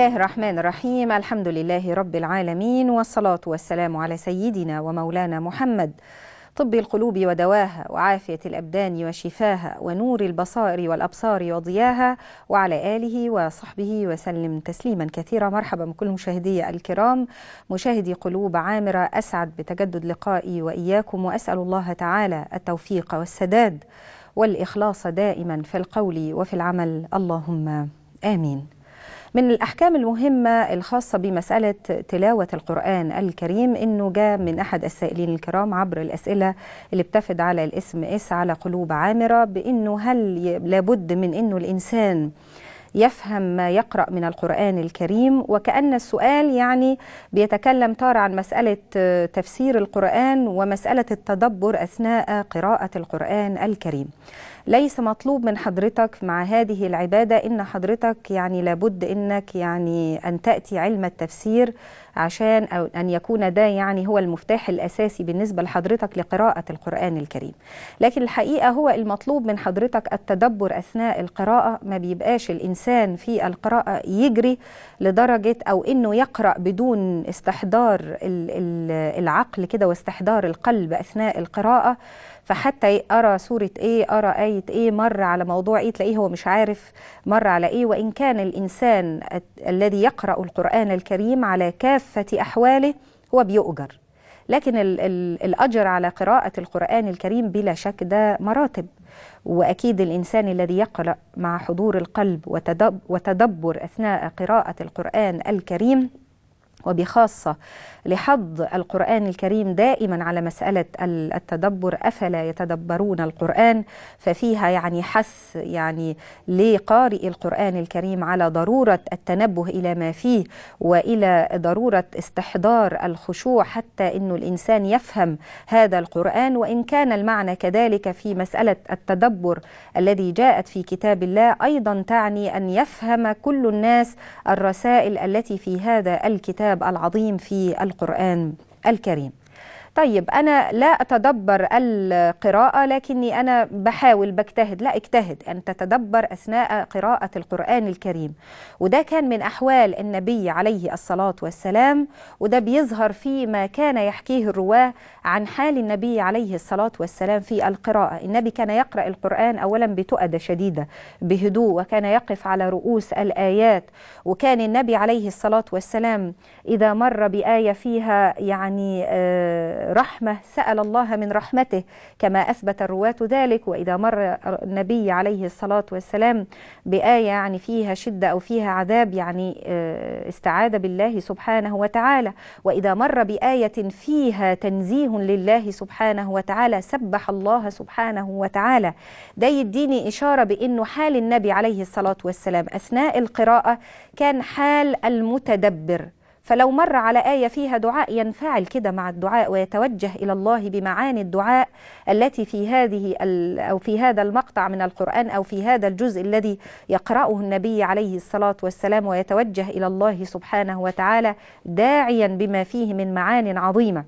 الله الرحمن الرحيم. الحمد لله رب العالمين، والصلاة والسلام على سيدنا ومولانا محمد، طب القلوب ودواها، وعافية الأبدان وشفاها، ونور البصائر والأبصار وضياها، وعلى آله وصحبه وسلم تسليما كثيرا. مرحبا بكل مشاهدي الكرام، مشاهدي قلوب عامرة، أسعد بتجدد لقائي وإياكم، وأسأل الله تعالى التوفيق والسداد والإخلاص دائما في القول وفي العمل، اللهم آمين. من الأحكام المهمة الخاصة بمسألة تلاوة القرآن الكريم، إنه جاء من أحد السائلين الكرام عبر الأسئلة اللي بتفد على الاسم اس على قلوب عامرة، بإنه هل لابد من إنه الإنسان يفهم ما يقرأ من القرآن الكريم؟ وكأن السؤال يعني بيتكلم تارة عن مسألة تفسير القرآن ومسألة التدبر أثناء قراءة القرآن الكريم. ليس مطلوب من حضرتك مع هذه العبادة إن حضرتك يعني لابد إنك يعني أن تأتي علم التفسير، عشان أو أن يكون ده يعني هو المفتاح الأساسي بالنسبة لحضرتك لقراءة القرآن الكريم. لكن الحقيقة هو المطلوب من حضرتك التدبر أثناء القراءة، ما بيبقاش الإنسان في القراءة يجري لدرجة أو إنه يقرأ بدون استحضار العقل كده واستحضار القلب أثناء القراءة. فحتى أرى سورة إيه، أرى آية إيه، مر على موضوع إيه، تلاقيه هو مش عارف مر على إيه. وإن كان الإنسان الذي يقرأ القرآن الكريم على كافة أحواله هو بيؤجر، لكن الأجر على قراءة القرآن الكريم بلا شك ده مراتب. وأكيد الإنسان الذي يقرأ مع حضور القلب وتدبر أثناء قراءة القرآن الكريم، وبخاصة لحظ القرآن الكريم دائما على مسألة التدبر، أفلا يتدبرون القرآن، ففيها يعني حث يعني لقارئ القرآن الكريم على ضرورة التنبه إلى ما فيه، وإلى ضرورة استحضار الخشوع حتى إنه الإنسان يفهم هذا القرآن. وإن كان المعنى كذلك في مسألة التدبر الذي جاءت في كتاب الله، أيضا تعني أن يفهم كل الناس الرسائل التي في هذا الكتاب العظيم في القرآن الكريم. طيب، أنا لا أتدبر القراءة لكني أنا بحاول بجتهد، لا، اجتهد أن تتدبر أثناء قراءة القرآن الكريم. وده كان من أحوال النبي عليه الصلاة والسلام، وده بيظهر فيما كان يحكيه الرواة عن حال النبي عليه الصلاة والسلام في القراءة. النبي كان يقرأ القرآن أولا بتؤدة شديدة بهدوء، وكان يقف على رؤوس الآيات. وكان النبي عليه الصلاة والسلام إذا مر بآية فيها يعني رحمة سأل الله من رحمته كما أثبت الرواة ذلك. وإذا مر النبي عليه الصلاة والسلام بآية يعني فيها شدة أو فيها عذاب يعني استعاذ بالله سبحانه وتعالى. وإذا مر بآية فيها تنزيه لله سبحانه وتعالى سبح الله سبحانه وتعالى. ده يديني إشارة بأنه حال النبي عليه الصلاة والسلام أثناء القراءة كان حال المتدبر. فلو مر على آية فيها دعاء ينفعل كده مع الدعاء ويتوجه إلى الله بمعاني الدعاء التي في هذه أو في هذا المقطع من القرآن أو في هذا الجزء الذي يقرأه النبي عليه الصلاة والسلام، ويتوجه إلى الله سبحانه وتعالى داعيا بما فيه من معان عظيمة.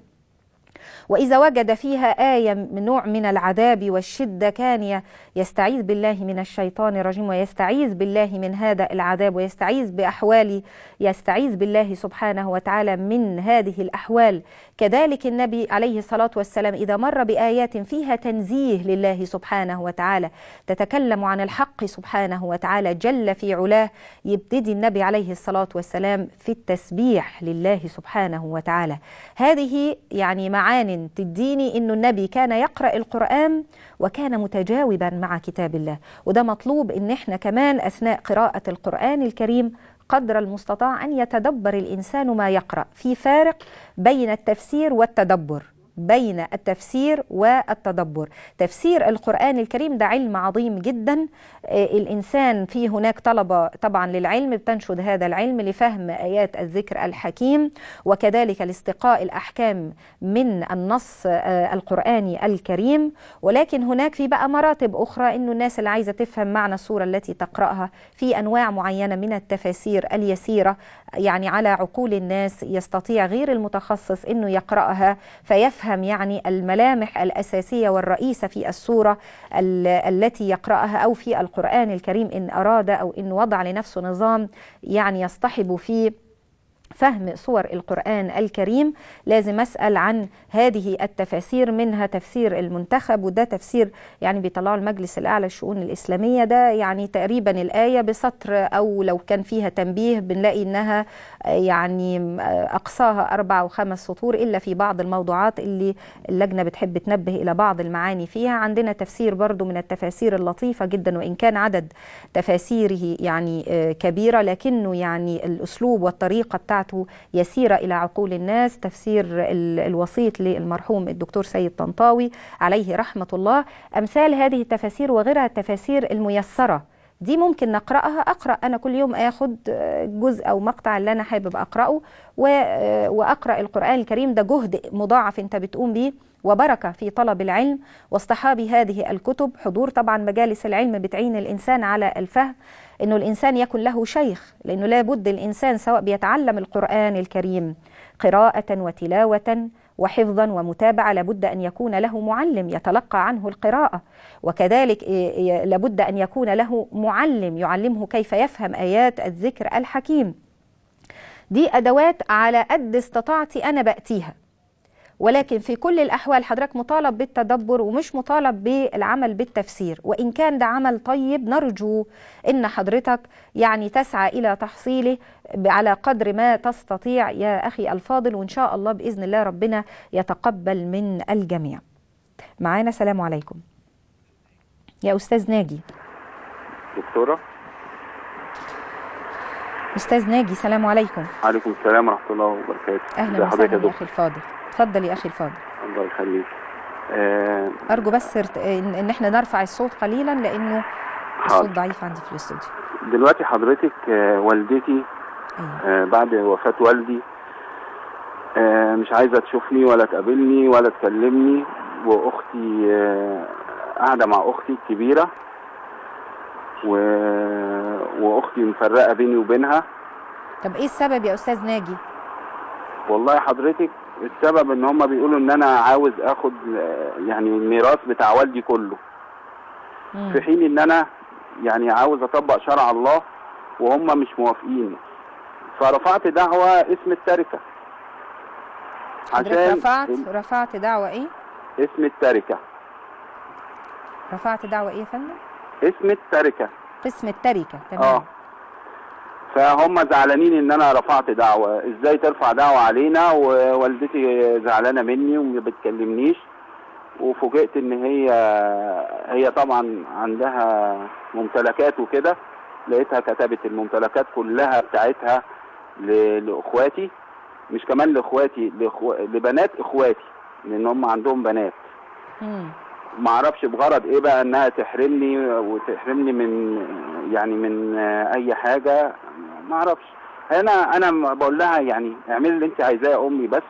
وإذا وجد فيها آية من نوع من العذاب والشدة كان يستعيذ بالله من الشيطان الرجيم، ويستعيذ بالله من هذا العذاب، ويستعيذ بأحوال، يستعيذ بالله سبحانه وتعالى من هذه الأحوال. كذلك النبي عليه الصلاة والسلام إذا مر بآيات فيها تنزيه لله سبحانه وتعالى، تتكلم عن الحق سبحانه وتعالى جل في علاه، يبتدي النبي عليه الصلاة والسلام في التسبيح لله سبحانه وتعالى. هذه يعني معان تديني إنه النبي كان يقرأ القرآن وكان متجاوبا مع كتاب الله. وده مطلوب إن احنا كمان أثناء قراءة القرآن الكريم قدر المستطاع أن يتدبر الإنسان ما يقرأ. في فارق بين التفسير والتدبر، بين التفسير والتدبر. تفسير القرآن الكريم ده علم عظيم جدا، الإنسان في هناك طلبة طبعا للعلم بتنشد هذا العلم لفهم آيات الذكر الحكيم، وكذلك لاستقاء الأحكام من النص القرآني الكريم. ولكن هناك في بقى مراتب أخرى، إنه الناس اللي عايزة تفهم معنى السورة التي تقرأها، في أنواع معينة من التفاسير اليسيرة يعني على عقول الناس، يستطيع غير المتخصص إنه يقرأها فيفهم نتفهم يعني الملامح الأساسية والرئيسة في السورة التي يقرأها أو في القرآن الكريم إن أراد أو إن وضع لنفسه نظام يعني يصطحب فيه فهم صور القرآن الكريم. لازم أسأل عن هذه التفاسير، منها تفسير المنتخب، وده تفسير يعني بيطلعه المجلس الأعلى للشؤون الإسلامية، ده يعني تقريبا الآية بسطر أو لو كان فيها تنبيه بنلاقي إنها يعني أقصاها 4 أو 5 سطور إلا في بعض الموضوعات اللي اللجنة بتحب تنبه إلى بعض المعاني فيها. عندنا تفسير برضو من التفاسير اللطيفة جدا، وإن كان عدد تفاسيره يعني كبيرة لكنه يعني الأسلوب والطريقة بتاعته يسير إلى عقول الناس. تفسير الوسيط للمرحوم الدكتور سيد طنطاوي عليه رحمة الله، أمثال هذه التفاسير وغيرها. التفاسير الميسرة دي ممكن نقرأها، أقرأ أنا كل يوم أخد جزء أو مقطع اللي أنا حابب أقرأه وأقرأ القرآن الكريم، ده جهد مضاعف أنت بتقوم بيه وبركة في طلب العلم واصطحاب هذه الكتب. حضور طبعا مجالس العلم بتعين الإنسان على الفهم، إنه الإنسان يكن له شيخ، لأنه لابد الإنسان سواء بيتعلم القرآن الكريم قراءة وتلاوة وحفظا ومتابعة لابد أن يكون له معلم يتلقى عنه القراءة، وكذلك لابد أن يكون له معلم يعلمه كيف يفهم آيات الذكر الحكيم. دي أدوات على قد استطاعتي أنا بأتيها، ولكن في كل الأحوال حضرتك مطالب بالتدبر ومش مطالب بالعمل بالتفسير. وإن كان ده عمل طيب نرجو إن حضرتك يعني تسعى إلى تحصيله على قدر ما تستطيع يا أخي الفاضل، وإن شاء الله بإذن الله ربنا يتقبل من الجميع. معانا سلام عليكم يا أستاذ ناجي. دكتورة أستاذ ناجي سلام عليكم. عليكم السلام ورحمة الله وبركاته. أهلا وسهلا يا أخي الفاضل، اتفضل يا اخي الفاضل. الله يخليك. ارجو بس ان احنا نرفع الصوت قليلا لانه الصوت ضعيف عندي في الاستوديو. دلوقتي حضرتك والدتي بعد وفاة والدي مش عايزه تشوفني ولا تقابلني ولا تكلمني، واختي قاعده مع اختي الكبيره واختي مفرقه بيني وبينها. طب ايه السبب يا استاذ ناجي؟ والله حضرتك السبب ان هم بيقولوا ان انا عاوز اخد يعني الميراث بتاع والدي كله، في حين ان انا يعني عاوز اطبق شرع الله وهم مش موافقين، فرفعت دعوة اسم التركة. عشان رفعت دعوة ايه؟ اسم التركة. رفعت دعوة ايه يا فندم؟ اسم التركة. اسم التركة، تمام. فهم زعلانين ان انا رفعت دعوه، ازاي ترفع دعوه علينا ووالدتي زعلانه مني وما بتكلمنيش، وفوجئت ان هي طبعا عندها ممتلكات وكده، لقيتها كتبت الممتلكات كلها بتاعتها لاخواتي، مش كمان لاخواتي، لبنات اخواتي، لان هم عندهم بنات. معرفش بغرض ايه بقى انها تحرمني وتحرمني من يعني من اي حاجه، معرفش. انا بقول لها يعني اعملي اللي انت عايزاه يا امي، بس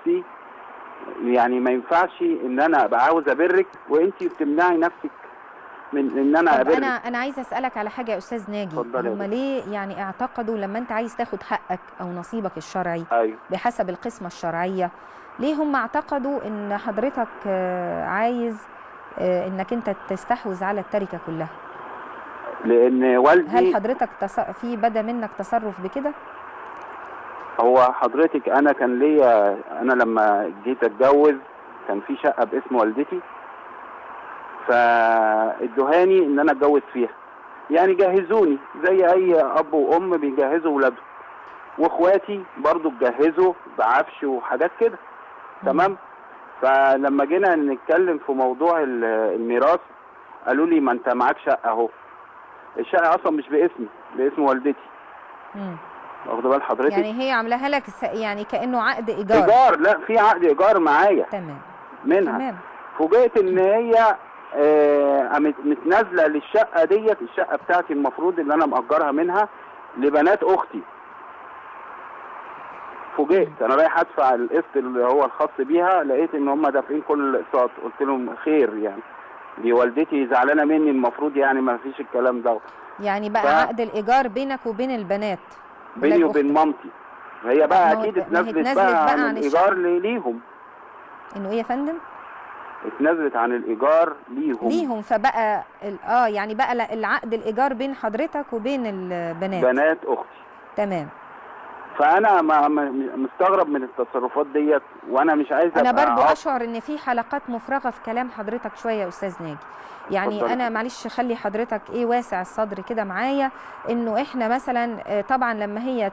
يعني ما ينفعش ان انا ابقى عاوز ابرك وانت بتمنعي نفسك من ان انا ابرك. انا عايزه اسالك على حاجه يا استاذ ناجي، هم ليه يعني اعتقدوا لما انت عايز تاخد حقك او نصيبك الشرعي بحسب القسمه الشرعيه، ليه هم اعتقدوا ان حضرتك عايز انك انت تستحوذ على التركه كلها؟ لان والدي، هل حضرتك في بدا منك تصرف بكده؟ هو حضرتك انا كان ليا، انا لما جيت اتجوز كان في شقه باسم والدتي، فادوهاني ان انا اتجوز فيها، يعني جهزوني زي اي اب وام بيجهزوا ولاده، واخواتي برضو اتجهزوا بعفش وحاجات كده، تمام. فلما جينا نتكلم في موضوع الميراث قالوا لي ما انت معاك شقه اهو، الشقه اصلا مش باسمي، باسم والدتي. واخده بال حضرتك؟ يعني هي عاملاها لك يعني كانه عقد ايجار. ايجار، لا في عقد ايجار معايا، تمام، منها. تمام. فوجئت ان هي قامت متنازله للشقه ديت، الشقه بتاعتي المفروض اللي انا مأجرها منها لبنات اختي. فوجئت انا رايح ادفع القسط اللي هو الخاص بيها، لقيت ان هم دافعين كل الاقساط. قلت لهم خير يعني، دي والدتي زعلانه مني، المفروض يعني ما فيش الكلام ده. يعني بقى عقد الايجار بينك وبين البنات، بيني وبين مامتي. هي بقى اكيد اتنازلت بقى عن الايجار ليهم. انه ايه يا فندم؟ اتنازلت عن الايجار ليهم، فبقى يعني بقى العقد الايجار بين حضرتك وبين البنات، بنات اختي. تمام. فانا مستغرب من التصرفات ديت، وانا مش عايز انا برضو اشعر ان في حلقات مفرغه في كلام حضرتك شويه يا استاذ ناجي، يعني بالضبط. انا معلش خلي حضرتك واسع الصدر كده معايا، انه احنا مثلا طبعا لما هي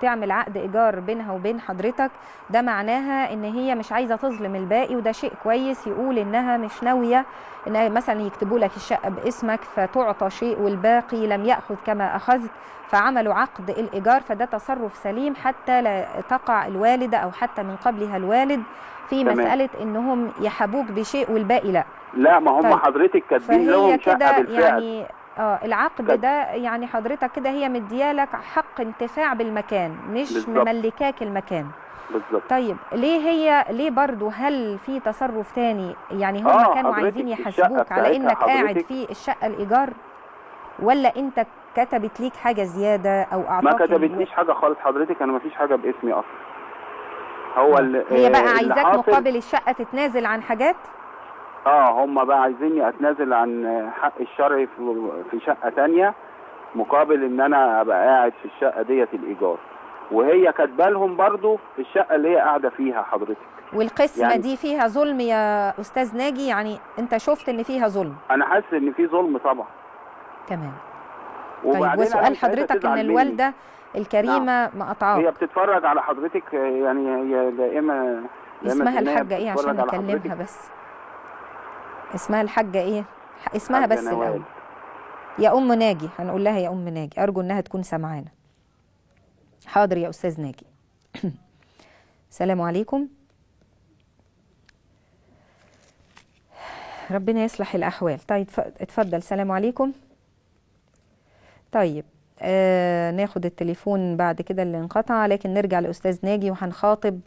تعمل عقد ايجار بينها وبين حضرتك، ده معناها ان هي مش عايزه تظلم الباقي، وده شيء كويس يقول انها مش ناويه ان مثلا يكتبوا لك الشقه باسمك فتعطى شيء والباقي لم ياخذ كما اخذت، فعملوا عقد الايجار، فده تصرف سليم حتى لا تقع الوالده او حتى من قبلها الوالد في مساله انهم يحبوك بشيء والباقي لا. لا، ما هم طيب. حضرتك كاتبين لهم شقه بالفعل، يعني العقد ده يعني حضرتك كده هي مديالك حق انتفاع بالمكان، مش بالزبط. مملكاك المكان بالظبط. طيب ليه برضو هل في تصرف تاني؟ يعني هم كانوا عايزين يحاسبوك على انك قاعد في الشقه الايجار، ولا انت كتبت ليك حاجه زياده او اعطاك؟ ما كتبتليش حاجه خالص حضرتك، انا ما فيش حاجه باسمي اصلا. هو هي بقى عايزاك مقابل الشقه تتنازل عن حاجات؟ هم بقى عايزيني اتنازل عن حق الشرعي في شقه ثانيه، مقابل ان انا ابقى قاعد في الشقه ديت الايجار، وهي كاتبه لهم برضو الشقه اللي هي قاعده فيها حضرتك. والقسمه يعني دي فيها ظلم يا استاذ ناجي، يعني انت شفت ان فيها ظلم؟ انا حاسس ان في ظلم طبعا. تمام. طيب وسؤال حضرتك ان الوالده الكريمه مقاطعاك، هي بتتفرج على حضرتك، يعني هي دائما اسمها الحاجه ايه عشان نكلمها بس؟ اسمها الحاجه ايه؟ اسمها بس الاول. يا ام ناجي، هنقول لها يا ام ناجي، ارجو انها تكون سمعانا. حاضر يا استاذ ناجي. السلام عليكم. ربنا يصلح الاحوال. طيب اتفضل. السلام عليكم. طيب ناخد التليفون بعد كده اللي انقطع، لكن نرجع لأستاذ ناجي وهنخاطب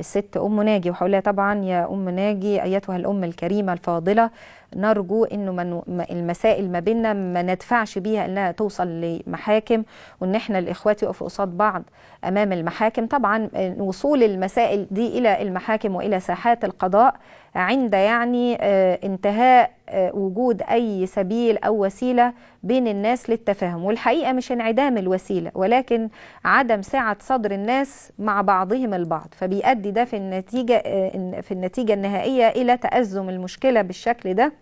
الست أم ناجي وحولها. طبعا يا أم ناجي أيتها الأم الكريمة الفاضلة، نرجو إنه المسائل ما بيننا ما ندفعش بيها إنها توصل لمحاكم، وإن إحنا الإخوات يقفوا قصاد بعض أمام المحاكم. طبعا وصول المسائل دي إلى المحاكم وإلى ساحات القضاء عند يعني انتهاء وجود أي سبيل أو وسيلة بين الناس للتفاهم، والحقيقة مش انعدام الوسيلة ولكن عدم سعة صدر الناس مع بعضهم البعض، فبيؤدي ده في النتيجة النهائية إلى تأزم المشكلة بالشكل ده،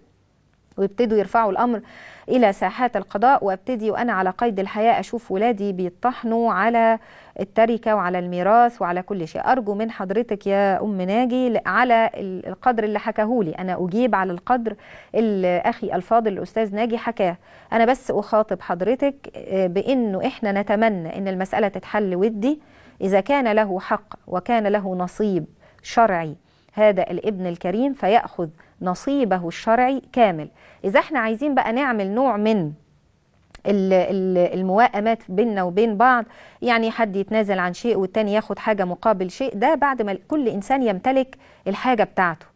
ويبتدوا يرفعوا الأمر إلى ساحات القضاء. وأبتدي وأنا على قيد الحياة أشوف ولادي بيطحنوا على التركة وعلى الميراث وعلى كل شيء. أرجو من حضرتك يا أم ناجي على القدر اللي حكاهولي، أنا أجيب على القدر اللي أخي الفاضل الأستاذ ناجي حكاه، أنا بس أخاطب حضرتك بأنه إحنا نتمنى أن المسألة تتحل ودي. إذا كان له حق وكان له نصيب شرعي هذا الابن الكريم فيأخذ نصيبه الشرعي كامل. إذا احنا عايزين بقى نعمل نوع من المواءمات بيننا وبين بعض، يعني حد يتنازل عن شيء والتاني ياخد حاجة مقابل شيء، ده بعد ما كل إنسان يمتلك الحاجة بتاعته،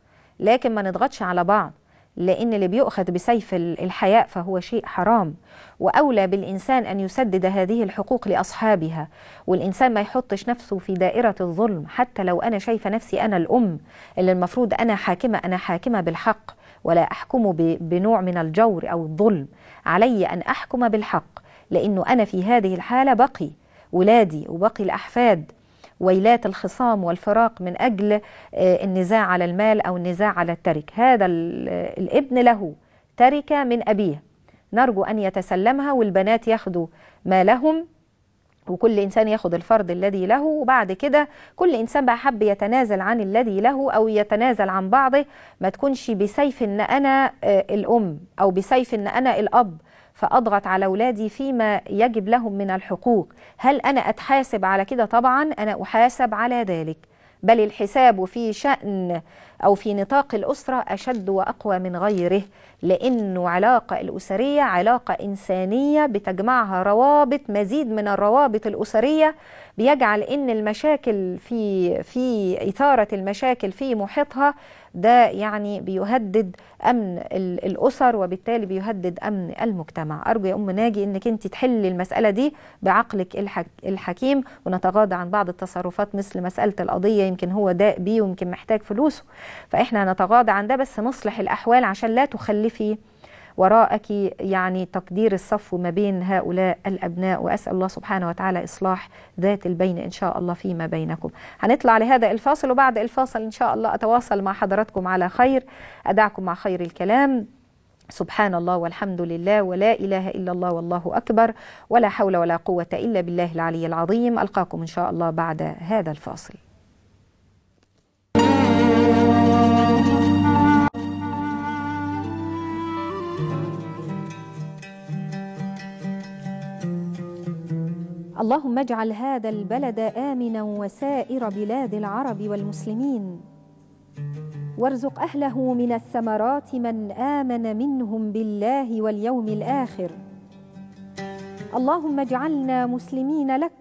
لكن ما نضغطش على بعض، لأن اللي بيؤخذ بسيف الحياء فهو شيء حرام، وأولى بالإنسان أن يسدد هذه الحقوق لأصحابها، والإنسان ما يحطش نفسه في دائرة الظلم. حتى لو أنا شايفة نفسي أنا الأم اللي المفروض أنا حاكمة بالحق، ولا أحكم بنوع من الجور أو الظلم، علي أن أحكم بالحق، لأنه أنا في هذه الحالة بقي ولادي وبقي الأحفاد ويلات الخصام والفراق من أجل النزاع على المال أو النزاع على التركة. هذا الابن له تركة من أبيه، نرجو أن يتسلمها، والبنات ياخدوا ما لهم، وكل إنسان ياخد الفرض الذي له، وبعد كده كل إنسان بقى حب يتنازل عن الذي له أو يتنازل عن بعضه، ما تكونش بسيف إن أنا الأم أو بسيف إن أنا الأب فأضغط على أولادي فيما يجب لهم من الحقوق. هل أنا أتحاسب على كده؟ طبعا أنا أحاسب على ذلك، بل الحساب في شأن أو في نطاق الأسرة أشد وأقوى من غيره، لأنه العلاقة الأسرية علاقة إنسانية بتجمعها روابط، مزيد من الروابط الأسرية بيجعل إن المشاكل في إثارة المشاكل في محيطها ده يعني بيهدد أمن الأسر، وبالتالي بيهدد أمن المجتمع. أرجو يا أم ناجي إنك أنت تحلي المسألة دي بعقلك الحكيم، ونتغاضى عن بعض التصرفات مثل مسألة القضية، يمكن هو داق بيه ويمكن محتاج فلوسه، فإحنا نتغاضى عن ده بس نصلح الأحوال عشان لا تخلفي وراءك يعني تقدير الصفو ما بين هؤلاء الأبناء، وأسأل الله سبحانه وتعالى إصلاح ذات البين إن شاء الله فيما بينكم. هنطلع لهذا الفاصل وبعد الفاصل إن شاء الله أتواصل مع حضراتكم على خير. أدعكم مع خير الكلام. سبحان الله والحمد لله ولا إله إلا الله والله أكبر ولا حول ولا قوة إلا بالله العلي العظيم. ألقاكم إن شاء الله بعد هذا الفاصل. اللهم اجعل هذا البلد آمنا وسائر بلاد العرب والمسلمين، وارزق أهله من الثمرات من آمن منهم بالله واليوم الآخر. اللهم اجعلنا مسلمين لك،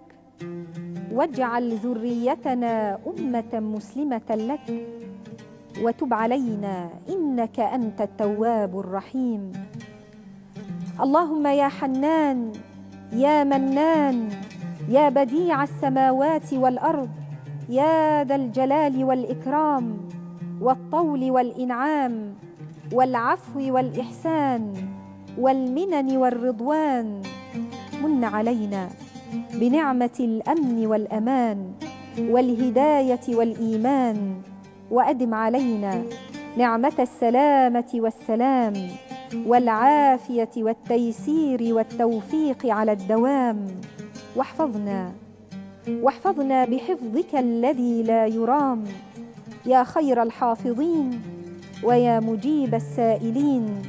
واجعل ذريتنا أمة مسلمة لك، وتب علينا إنك أنت التواب الرحيم. اللهم يا حنان يا منان يا بديع السماوات والأرض يا ذا الجلال والإكرام والطول والإنعام والعفو والإحسان والمنن والرضوان، من علينا بنعمة الأمن والأمان والهداية والإيمان، وأدم علينا نعمة السلامة والسلام والعافية والتيسير والتوفيق على الدوام، واحفظنا بحفظك الذي لا يرام يا خير الحافظين ويا مجيب السائلين.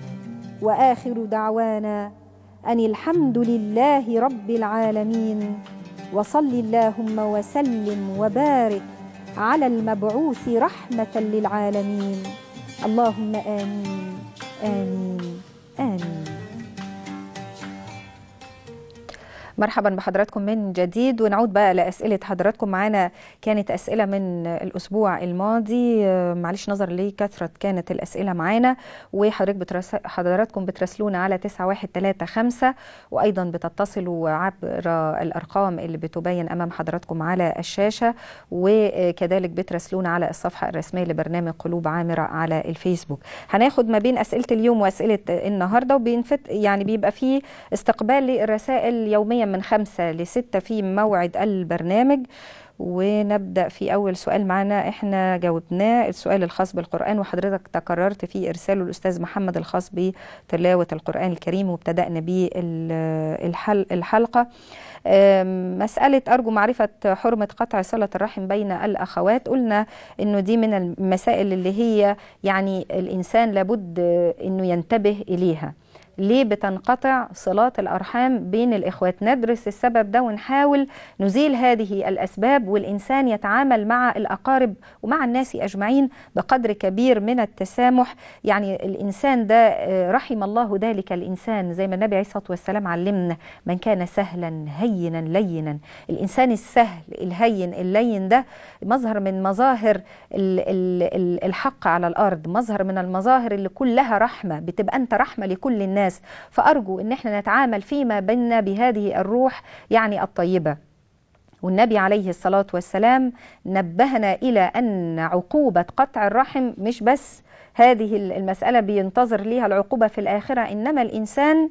وآخر دعوانا أن الحمد لله رب العالمين، وصل اللهم وسلم وبارك على المبعوث رحمة للعالمين. اللهم آمين آمين آمين. مرحبا بحضراتكم من جديد، ونعود بقى لأسئلة حضراتكم. معانا كانت أسئلة من الأسبوع الماضي، معلش نظر ليه كثرة كانت الأسئلة معانا، وحضراتكم بتراسلونا على 9135، وأيضا بتتصلوا عبر الأرقام اللي بتبين أمام حضراتكم على الشاشة، وكذلك بتراسلونا على الصفحة الرسمية لبرنامج قلوب عامرة على الفيسبوك. هناخد ما بين أسئلة اليوم وأسئلة النهاردة، وبينفت يعني بيبقى فيه استقبال للرسائل يوميا من 5 ل6 في موعد البرنامج. ونبدأ في أول سؤال معنا، إحنا جاوبناه السؤال الخاص بالقرآن، وحضرتك تكررت في إرساله الأستاذ محمد الخاص بتلاوة القرآن الكريم، وابتدأنا به الحلقة. مسألة أرجو معرفة حرمة قطع صلة الرحم بين الأخوات، قلنا إنه دي من المسائل اللي هي يعني الإنسان لابد إنه ينتبه إليها. ليه بتنقطع صلات الأرحام بين الإخوات؟ ندرس السبب ده ونحاول نزيل هذه الأسباب، والإنسان يتعامل مع الأقارب ومع الناس أجمعين بقدر كبير من التسامح. يعني الإنسان ده رحم الله ذلك الإنسان، زي ما النبي عليه الصلاة والسلام علمنا من كان سهلا هينا لينا. الإنسان السهل الهين اللين ده مظهر من مظاهر الحق على الأرض، مظهر من المظاهر اللي كلها رحمة، بتبقى أنت رحمة لكل الناس. فأرجو إن احنا نتعامل فيما بيننا بهذه الروح يعني الطيبة. والنبي عليه الصلاة والسلام نبهنا إلى أن عقوبة قطع الرحم مش بس هذه المسألة بينتظر ليها العقوبة في الآخرة، إنما الإنسان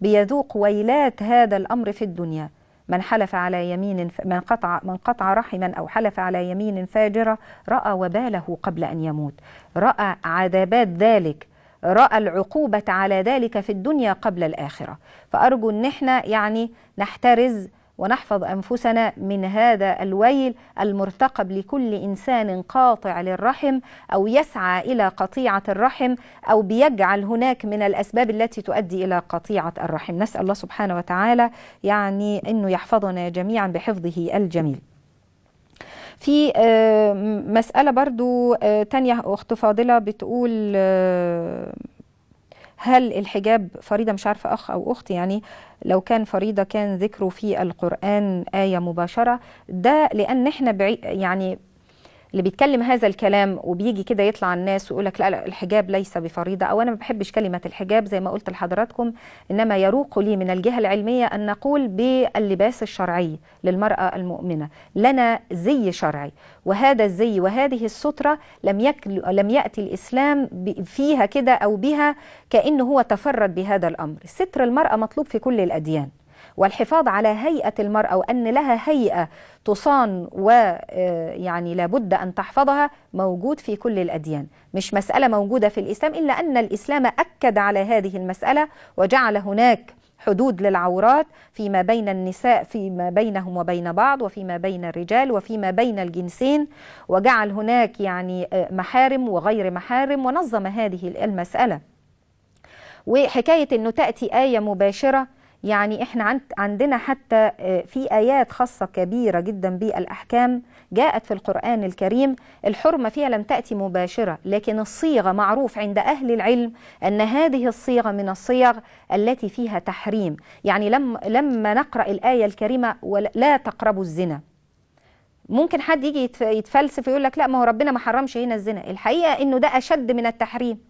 بيذوق ويلات هذا الأمر في الدنيا. من حلف على يمين من قطع رحما أو حلف على يمين فاجرة رأى وباله قبل أن يموت، رأى عذابات ذلك، رأى العقوبة على ذلك في الدنيا قبل الآخرة. فأرجو أن احنا يعني نحترز ونحفظ أنفسنا من هذا الويل المرتقب لكل إنسان قاطع للرحم أو يسعى إلى قطيعة الرحم أو بيجعل هناك من الأسباب التي تؤدي إلى قطيعة الرحم. نسأل الله سبحانه وتعالى يعني أنه يحفظنا جميعا بحفظه الجميل. في مسألة برضو تانية أخت فاضلة بتقول هل الحجاب فريضة؟ مش عارفة أخ أو أخت، يعني لو كان فريضة كان ذكره في القرآن آية مباشرة، ده لأن احنا يعني اللي بيتكلم هذا الكلام وبيجي كده يطلع الناس ويقول لك لا لا الحجاب ليس بفريضه، او انا ما بحبش كلمه الحجاب زي ما قلت لحضراتكم، انما يروق لي من الجهه العلميه ان نقول باللباس الشرعي للمراه المؤمنه، لنا زي شرعي، وهذا الزي وهذه الستره لم ياتي الاسلام فيها كده او بها كانه هو تفرد بهذا الامر. ستر المراه مطلوب في كل الاديان، والحفاظ على هيئة المرأة وأن لها هيئة تصان ويعني لابد أن تحفظها موجود في كل الأديان، مش مسألة موجودة في الإسلام، إلا أن الإسلام أكد على هذه المسألة وجعل هناك حدود للعورات فيما بين النساء، فيما بينهم وبين بعض، وفيما بين الرجال، وفيما بين الجنسين، وجعل هناك يعني محارم وغير محارم، ونظم هذه المسألة. وحكاية أنه تأتي آية مباشرة، يعني احنا عندنا حتى في آيات خاصة كبيرة جدا بالأحكام جاءت في القرآن الكريم الحرمة فيها لم تأتي مباشرة، لكن الصيغة معروف عند أهل العلم أن هذه الصيغة من الصيغ التي فيها تحريم. يعني لما نقرأ الآية الكريمة ولا تقربوا الزنا، ممكن حد يجي يتفلسف يقول لك لا ما هو ربنا ما حرمش هنا الزنا. الحقيقة أنه ده أشد من التحريم،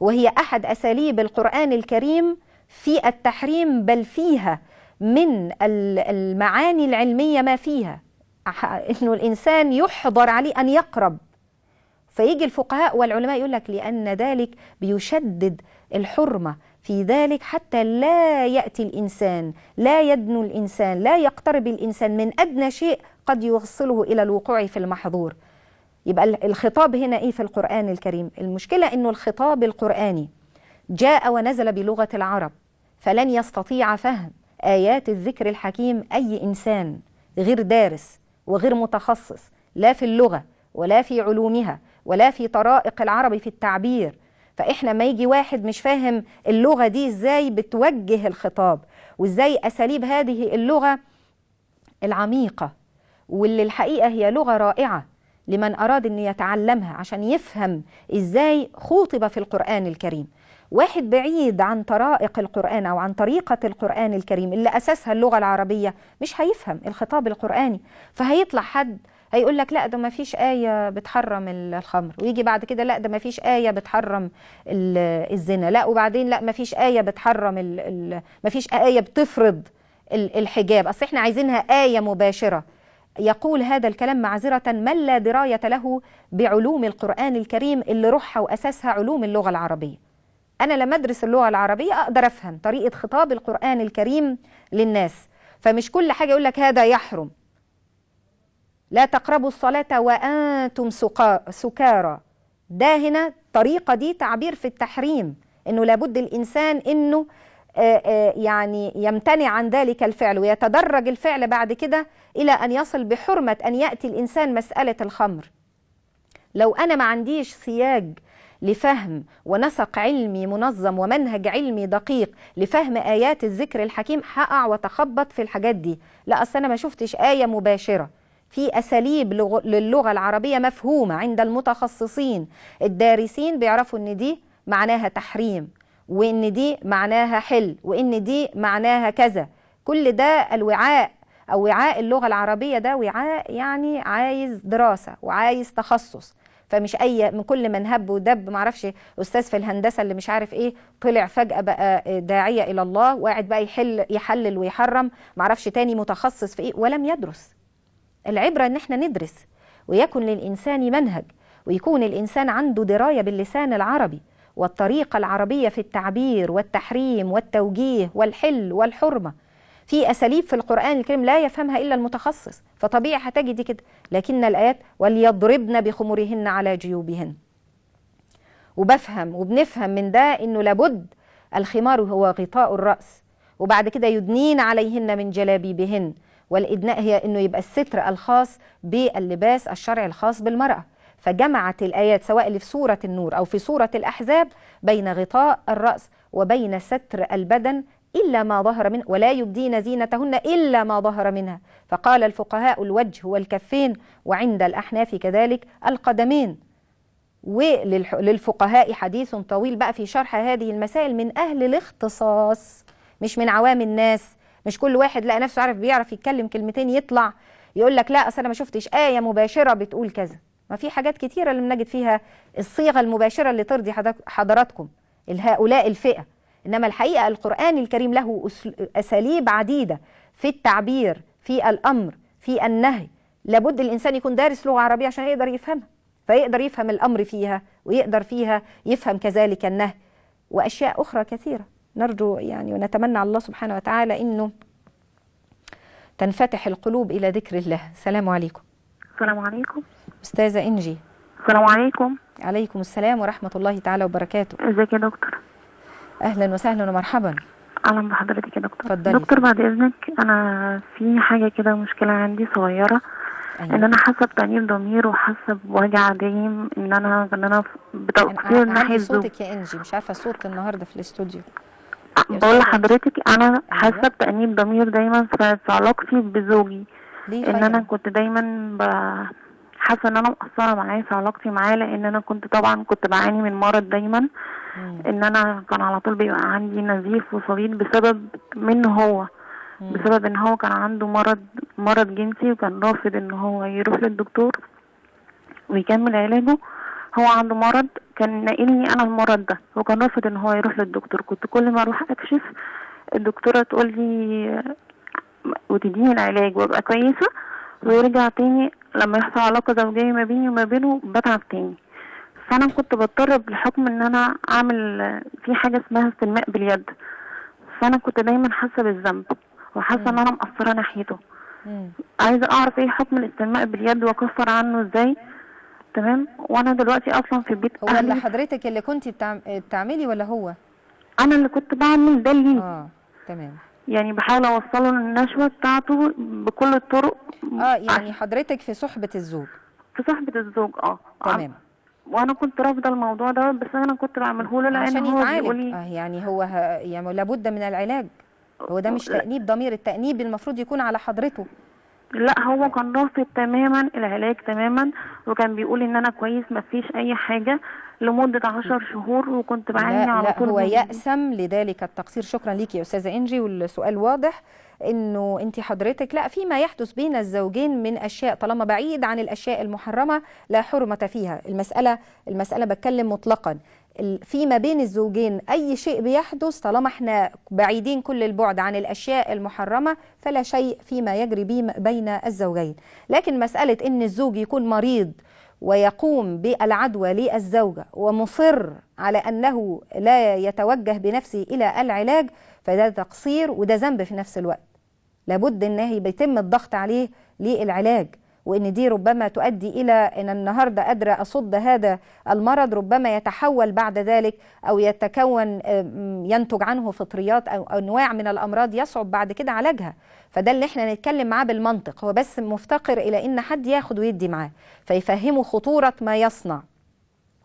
وهي أحد أساليب القرآن الكريم في التحريم، بل فيها من المعاني العلمية ما فيها إنه الإنسان يحضر عليه أن يقرب، فيجي الفقهاء والعلماء يقول لك لأن ذلك بيشدد الحرمة في ذلك حتى لا يأتي الإنسان، لا يدنو الإنسان، لا يقترب الإنسان من أدنى شيء قد يوصله إلى الوقوع في المحظور. يبقى الخطاب هنا إيه في القرآن الكريم؟ المشكلة إنه الخطاب القرآني جاء ونزل بلغة العرب، فلن يستطيع فهم آيات الذكر الحكيم أي إنسان غير دارس وغير متخصص، لا في اللغة ولا في علومها ولا في طرائق العربي في التعبير. فإحنا ما يجي واحد مش فاهم اللغة دي إزاي بتوجه الخطاب، وإزاي أساليب هذه اللغة العميقة، واللي الحقيقة هي لغة رائعة لمن أراد أن يتعلمها عشان يفهم إزاي خوطب في القرآن الكريم. واحد بعيد عن طرائق القرآن أو عن طريقة القرآن الكريم اللي أساسها اللغة العربية مش هيفهم الخطاب القرآني، فهيطلع حد هيقول لك لا ده ما فيش آية بتحرم الخمر، ويجي بعد كده لا ده ما فيش آية بتحرم الزنا، لا وبعدين لا ما فيش آية بتحرم ما فيش آية بتفرض الحجاب، أصل احنا عايزينها آية مباشرة. يقول هذا الكلام معذرة من لا دراية له بعلوم القرآن الكريم اللي روحها وأساسها علوم اللغة العربية. أنا لما أدرس اللغة العربية أقدر أفهم طريقة خطاب القرآن الكريم للناس، فمش كل حاجة يقول لك هذا يحرم. لا تقربوا الصلاة وأنتم سكارى، ده هنا الطريقة دي تعبير في التحريم، إنه لابد الإنسان إنه يعني يمتنع عن ذلك الفعل، ويتدرج الفعل بعد كده إلى أن يصل بحرمة أن يأتي الإنسان مسألة الخمر. لو أنا ما عنديش سياج لفهم ونسق علمي منظم ومنهج علمي دقيق لفهم آيات الذكر الحكيم هقع وتخبط في الحاجات دي. لا أصل أنا ما شفتش آية مباشرة. في أساليب للغة العربية مفهومة عند المتخصصين الدارسين، بيعرفوا إن دي معناها تحريم، وإن دي معناها حل، وإن دي معناها كذا. كل ده الوعاء أو وعاء اللغة العربية ده وعاء يعني عايز دراسة وعايز تخصص، فمش اي من كل من هب ودب. معرفش استاذ في الهندسه اللي مش عارف ايه طلع فجاه بقى داعيه الى الله وقاعد بقى يحلل ويحرم، معرفش تاني متخصص في ايه ولم يدرس. العبره ان احنا ندرس ويكون للانسان منهج، ويكون الانسان عنده درايه باللسان العربي والطريقه العربيه في التعبير والتحريم والتوجيه والحل والحرمه. في أساليب في القرآن الكريم لا يفهمها إلا المتخصص، فطبيعي هتجي دي كده. لكن الآيات وليضربن بخمرهن على جيوبهن، وبفهم وبنفهم من ده إنه لابد الخمار هو غطاء الرأس، وبعد كده يدنين عليهن من جلابيبهن، والإدناء هي إنه يبقى الستر الخاص باللباس الشرعي الخاص بالمرأة. فجمعت الآيات سواء اللي في سورة النور أو في سورة الأحزاب بين غطاء الرأس وبين ستر البدن إلا ما ظهر منه، ولا يبدين زينتهن إلا ما ظهر منها. فقال الفقهاء الوجه والكفين، وعند الأحناف كذلك القدمين. وللفقهاء حديث طويل بقى في شرح هذه المسائل من أهل الاختصاص، مش من عوام الناس. مش كل واحد لقى نفسه عارف بيعرف يتكلم كلمتين يطلع يقول لك لا أصل أنا ما شفتش آية مباشرة بتقول كذا. ما في حاجات كتيرة اللي بنجد فيها الصيغة المباشرة اللي ترضي حضراتكم هؤلاء الفئة، إنما الحقيقة القرآن الكريم له أساليب عديدة في التعبير، في الأمر، في النهي. لابد الإنسان يكون دارس لغة عربية عشان يقدر يفهمها، فيقدر يفهم الأمر فيها، ويقدر فيها يفهم كذلك النهي وأشياء أخرى كثيرة. نرجو يعني ونتمنى على الله سبحانه وتعالى إنه تنفتح القلوب إلى ذكر الله. السلام عليكم. السلام عليكم. أستاذة إنجي. السلام عليكم. عليكم السلام ورحمة الله تعالى وبركاته. ازيك يا دكتور؟ أهلا وسهلا ومرحبا. أهلا بحضرتك يا دكتور. اتفضلي. دكتور بعد إذنك أنا في حاجة كده مشكلة عندي صغيرة. أيوة. إن أنا حاسة بتأنيب ضمير وحاسة بوجع دايم إن أنا بتقصير ناحية الزوج. صوتك يا إنجي مش عارفة صوتك النهاردة في الاستوديو. بقول لحضرتك أنا حاسة بتأنيب ضمير دايما في علاقتي بزوجي. ليه؟ إن أنا كنت دايما حاسه ان انا مقصره معاه في علاقتي معاه، لان انا كنت بعاني من مرض دايما. ان انا كان على طول بيبقى عندي نزيف وصديد بسبب منه هو، بسبب ان هو كان عنده مرض جنسي وكان رافض ان هو يروح للدكتور ويكمل علاجه. هو عنده مرض كان ناقلني انا المرض ده، وكان رافض ان هو يروح للدكتور. كنت كل ما اروح اكشف الدكتوره تقول لي وتديني العلاج وابقى كويسه، ويرجع تاني لما يحصل علاقه زوجيه ما بيني وما بينه بتعب تاني. فانا كنت بضطر بحكم ان انا اعمل في حاجه اسمها استلماء باليد، فانا كنت دايما حاسه بالذنب وحاسه ان انا مقصره ناحيته. عايزه اعرف ايه حكم الاستلماء باليد واكفر عنه ازاي؟ تمام. وانا دلوقتي اصلا في البيت. هو اللي حضرتك اللي كنت بتعملي ولا هو؟ انا اللي كنت بعمل ده ليه. تمام. يعني بحاول اوصله للنشوه بتاعته بكل الطرق. يعني حضرتك في صحبه الزوج. في صحبه الزوج. تمام. وانا كنت رافضه الموضوع ده، بس انا كنت بعمله له لان هو بيقول لي يعني هو يعني لابد من العلاج. هو ده مش تأنيب ضمير، التأنيب المفروض يكون على حضرته. لا، هو كان رافض تماما العلاج تماما، وكان بيقول ان انا كويس ما فيش اي حاجه لمده 10 شهور، وكنت بعاني على طول. هو يأسم لذلك التقصير. شكرا ليكي يا استاذه انجي، والسؤال واضح انه انت حضرتك فيما يحدث بين الزوجين من اشياء طالما بعيد عن الاشياء المحرمه لا حرمه فيها. المساله بتكلم مطلقا فيما بين الزوجين، أي شيء بيحدث طالما احنا بعيدين كل البعد عن الأشياء المحرمة فلا شيء فيما يجري بين الزوجين. لكن مسألة إن الزوج يكون مريض ويقوم بالعدوى للزوجة ومصر على أنه لا يتوجه بنفسه إلى العلاج، فده تقصير وده ذنب في نفس الوقت. لابد أنه بيتم الضغط عليه للعلاج، وإن دي ربما تؤدي إلى أن النهاردة قادرة أصد هذا المرض، ربما يتحول بعد ذلك أو يتكون ينتج عنه فطريات أو أنواع من الأمراض يصعب بعد كده علاجها. فده اللي احنا نتكلم معاه بالمنطق. هو بس مفتقر إلى أن حد ياخد ويدي معاه فيفهمه خطورة ما يصنع،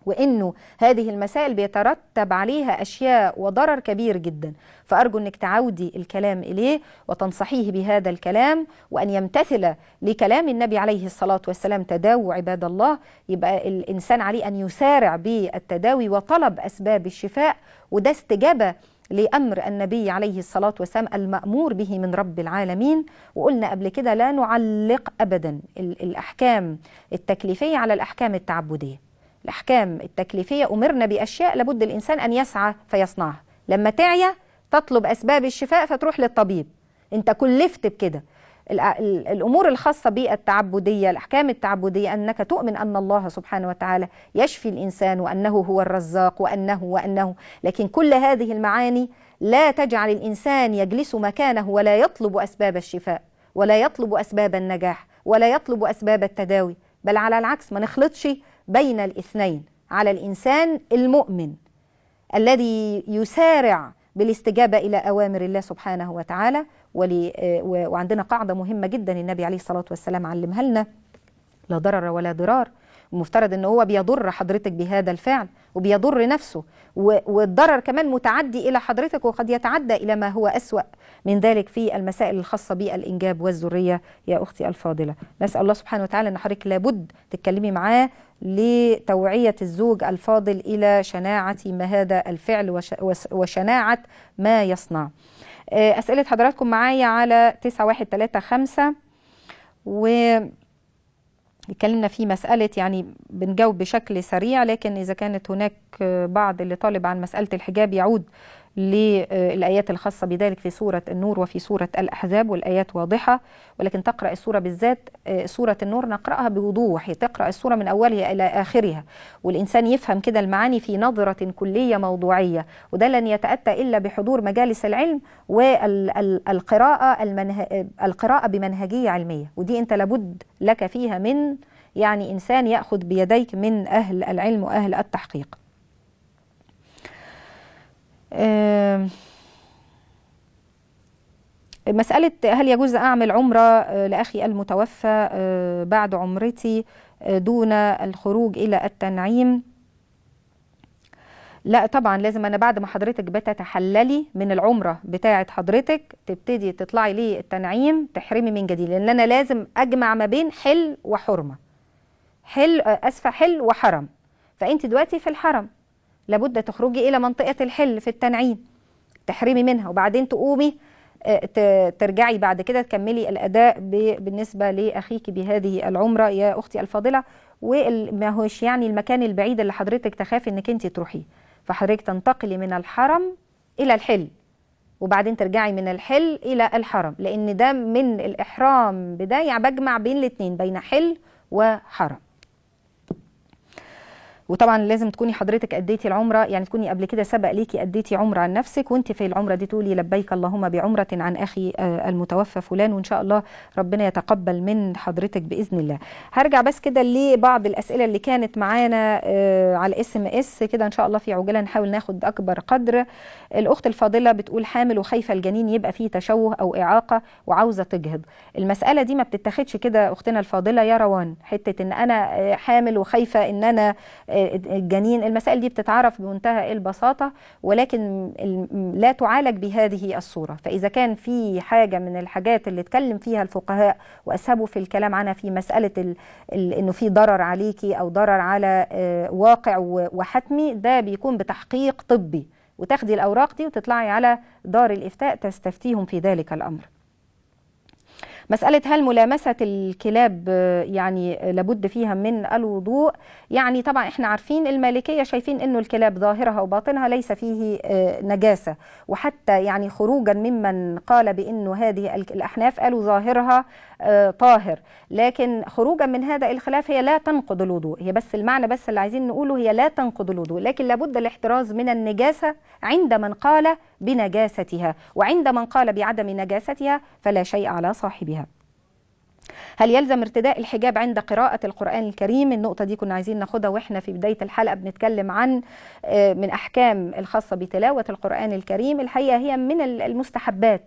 وإنه هذه المسائل بيترتب عليها أشياء وضرر كبير جدا. فأرجو أنك تعودي الكلام إليه وتنصحيه بهذا الكلام، وأن يمتثل لكلام النبي عليه الصلاة والسلام: تداووا عباد الله. يبقى الإنسان عليه أن يسارع بالتداوي وطلب أسباب الشفاء، وده استجابة لأمر النبي عليه الصلاة والسلام المأمور به من رب العالمين. وقلنا قبل كده لا نعلق أبدا الأحكام التكليفية على الأحكام التعبدية. الأحكام التكليفية أمرنا بأشياء لابد الإنسان أن يسعى فيصنعها. لما تعيا تطلب أسباب الشفاء فتروح للطبيب، أنت كلفت بكده. الأمور الخاصة بالتعبدية، الأحكام التعبدية، أنك تؤمن أن الله سبحانه وتعالى يشفي الإنسان وأنه هو الرزاق وأنه. لكن كل هذه المعاني لا تجعل الإنسان يجلس مكانه ولا يطلب أسباب الشفاء ولا يطلب أسباب النجاح ولا يطلب أسباب التداوي، بل على العكس ما نخلطش بين الاثنين. على الإنسان المؤمن الذي يسارع بالاستجابة إلى أوامر الله سبحانه وتعالى. وعندنا قاعدة مهمة جدا النبي عليه الصلاة والسلام علمها لنا: لا ضرر ولا ضرار. المفترض أنه هو بيضر حضرتك بهذا الفعل وبيضر نفسه، والضرر كمان متعدي إلى حضرتك وقد يتعدى إلى ما هو أسوأ من ذلك في المسائل الخاصة بالإنجاب والذرية. يا أختي الفاضلة، نسأل الله سبحانه وتعالى أن حضرتك لابد تتكلمي معاه لتوعية الزوج الفاضل إلى شناعة ما هذا الفعل وشناعة ما يصنع. أسئلة حضراتكم معايا على 9135 و اتكلمنا في مسألة يعني بنجاوب بشكل سريع، لكن إذا كانت هناك بعض اللي طالب عن مسألة الحجاب يعود للآيات الخاصة بذلك في سورة النور وفي سورة الأحزاب، والآيات واضحة، ولكن تقرأ السورة بالذات سورة النور نقرأها بوضوح، تقرأ السورة من أولها إلى آخرها والإنسان يفهم كده المعاني في نظرة كلية موضوعية، وده لن يتأتى إلا بحضور مجالس العلم والقراءة القراءة بمنهجية علمية، ودي أنت لابد لك فيها من يعني إنسان يأخذ بيديك من أهل العلم وأهل التحقيق. مسألة هل يجوز أعمل عمرة لأخي المتوفى بعد عمرتي دون الخروج إلى التنعيم؟ لا طبعا، لازم أنا بعد ما حضرتك بتتحللي من العمرة بتاعة حضرتك تبتدي تطلعي للتنعيم تحرمي من جديد، لأن أنا لازم أجمع ما بين حل وحرمة، حل وحرم، فأنت دلوقتي في الحرم لابد تخرجي إلى منطقة الحل في التنعيم تحرمي منها، وبعدين تقومي ترجعي بعد كده تكملي الأداء بالنسبة لأخيك بهذه العمرة يا أختي الفاضلة. وما هوش يعني المكان البعيد اللي حضرتك تخافي إنك أنت تروحيه، فحضرتك تنتقلي من الحرم إلى الحل وبعدين ترجعي من الحل إلى الحرم، لأن ده من الإحرام بداية، يعني بجمع بين الاتنين بين حل وحرم. وطبعا لازم تكوني حضرتك اديتي العمره، يعني تكوني قبل كده سبق ليكي اديتي عمره عن نفسك، وانت في العمره دي تقولي لبيك اللهم بعمره عن اخي المتوفى فلان، وان شاء الله ربنا يتقبل من حضرتك باذن الله. هرجع بس كده لبعض الاسئله اللي كانت معانا على SMS كده، ان شاء الله في عجاله نحاول ناخد اكبر قدر. الاخت الفاضله بتقول حامل وخايفه الجنين يبقى فيه تشوه او اعاقه وعاوزه تجهض، المساله دي ما بتتاخدش كده اختنا الفاضله يا روان، حته ان انا حامل وخايفه ان انا الجنين، المسائل دي بتتعرف بمنتهى البساطة ولكن لا تعالج بهذه الصورة. فإذا كان في حاجة من الحاجات اللي اتكلم فيها الفقهاء وأسهبوا في الكلام عنها في مسألة إنه في ضرر عليكي أو ضرر على واقع وحتمي، ده بيكون بتحقيق طبي، وتاخدي الأوراق دي وتطلعي على دار الإفتاء تستفتيهم في ذلك الأمر. مسألة هل ملامسة الكلاب يعني لابد فيها من الوضوء؟ يعني طبعا احنا عارفين المالكية شايفين انه الكلاب ظاهرها وباطنها ليس فيه نجاسة، وحتى يعني خروجا ممن قال بانه هذه الاحناف قالوا ظاهرها طاهر، لكن خروجا من هذا الخلاف هي لا تنقض الوضوء، هي بس المعنى بس اللي عايزين نقوله هي لا تنقض الوضوء، لكن لابد الاحتراز من النجاسة عند من قال بنجاستها، وعند من قال بعدم نجاستها فلا شيء على صاحبها. هل يلزم ارتداء الحجاب عند قراءة القرآن الكريم؟ النقطة دي كنا عايزين ناخدها واحنا في بداية الحلقة بنتكلم عن من أحكام الخاصة بتلاوة القرآن الكريم. الحقيقة هي من المستحبات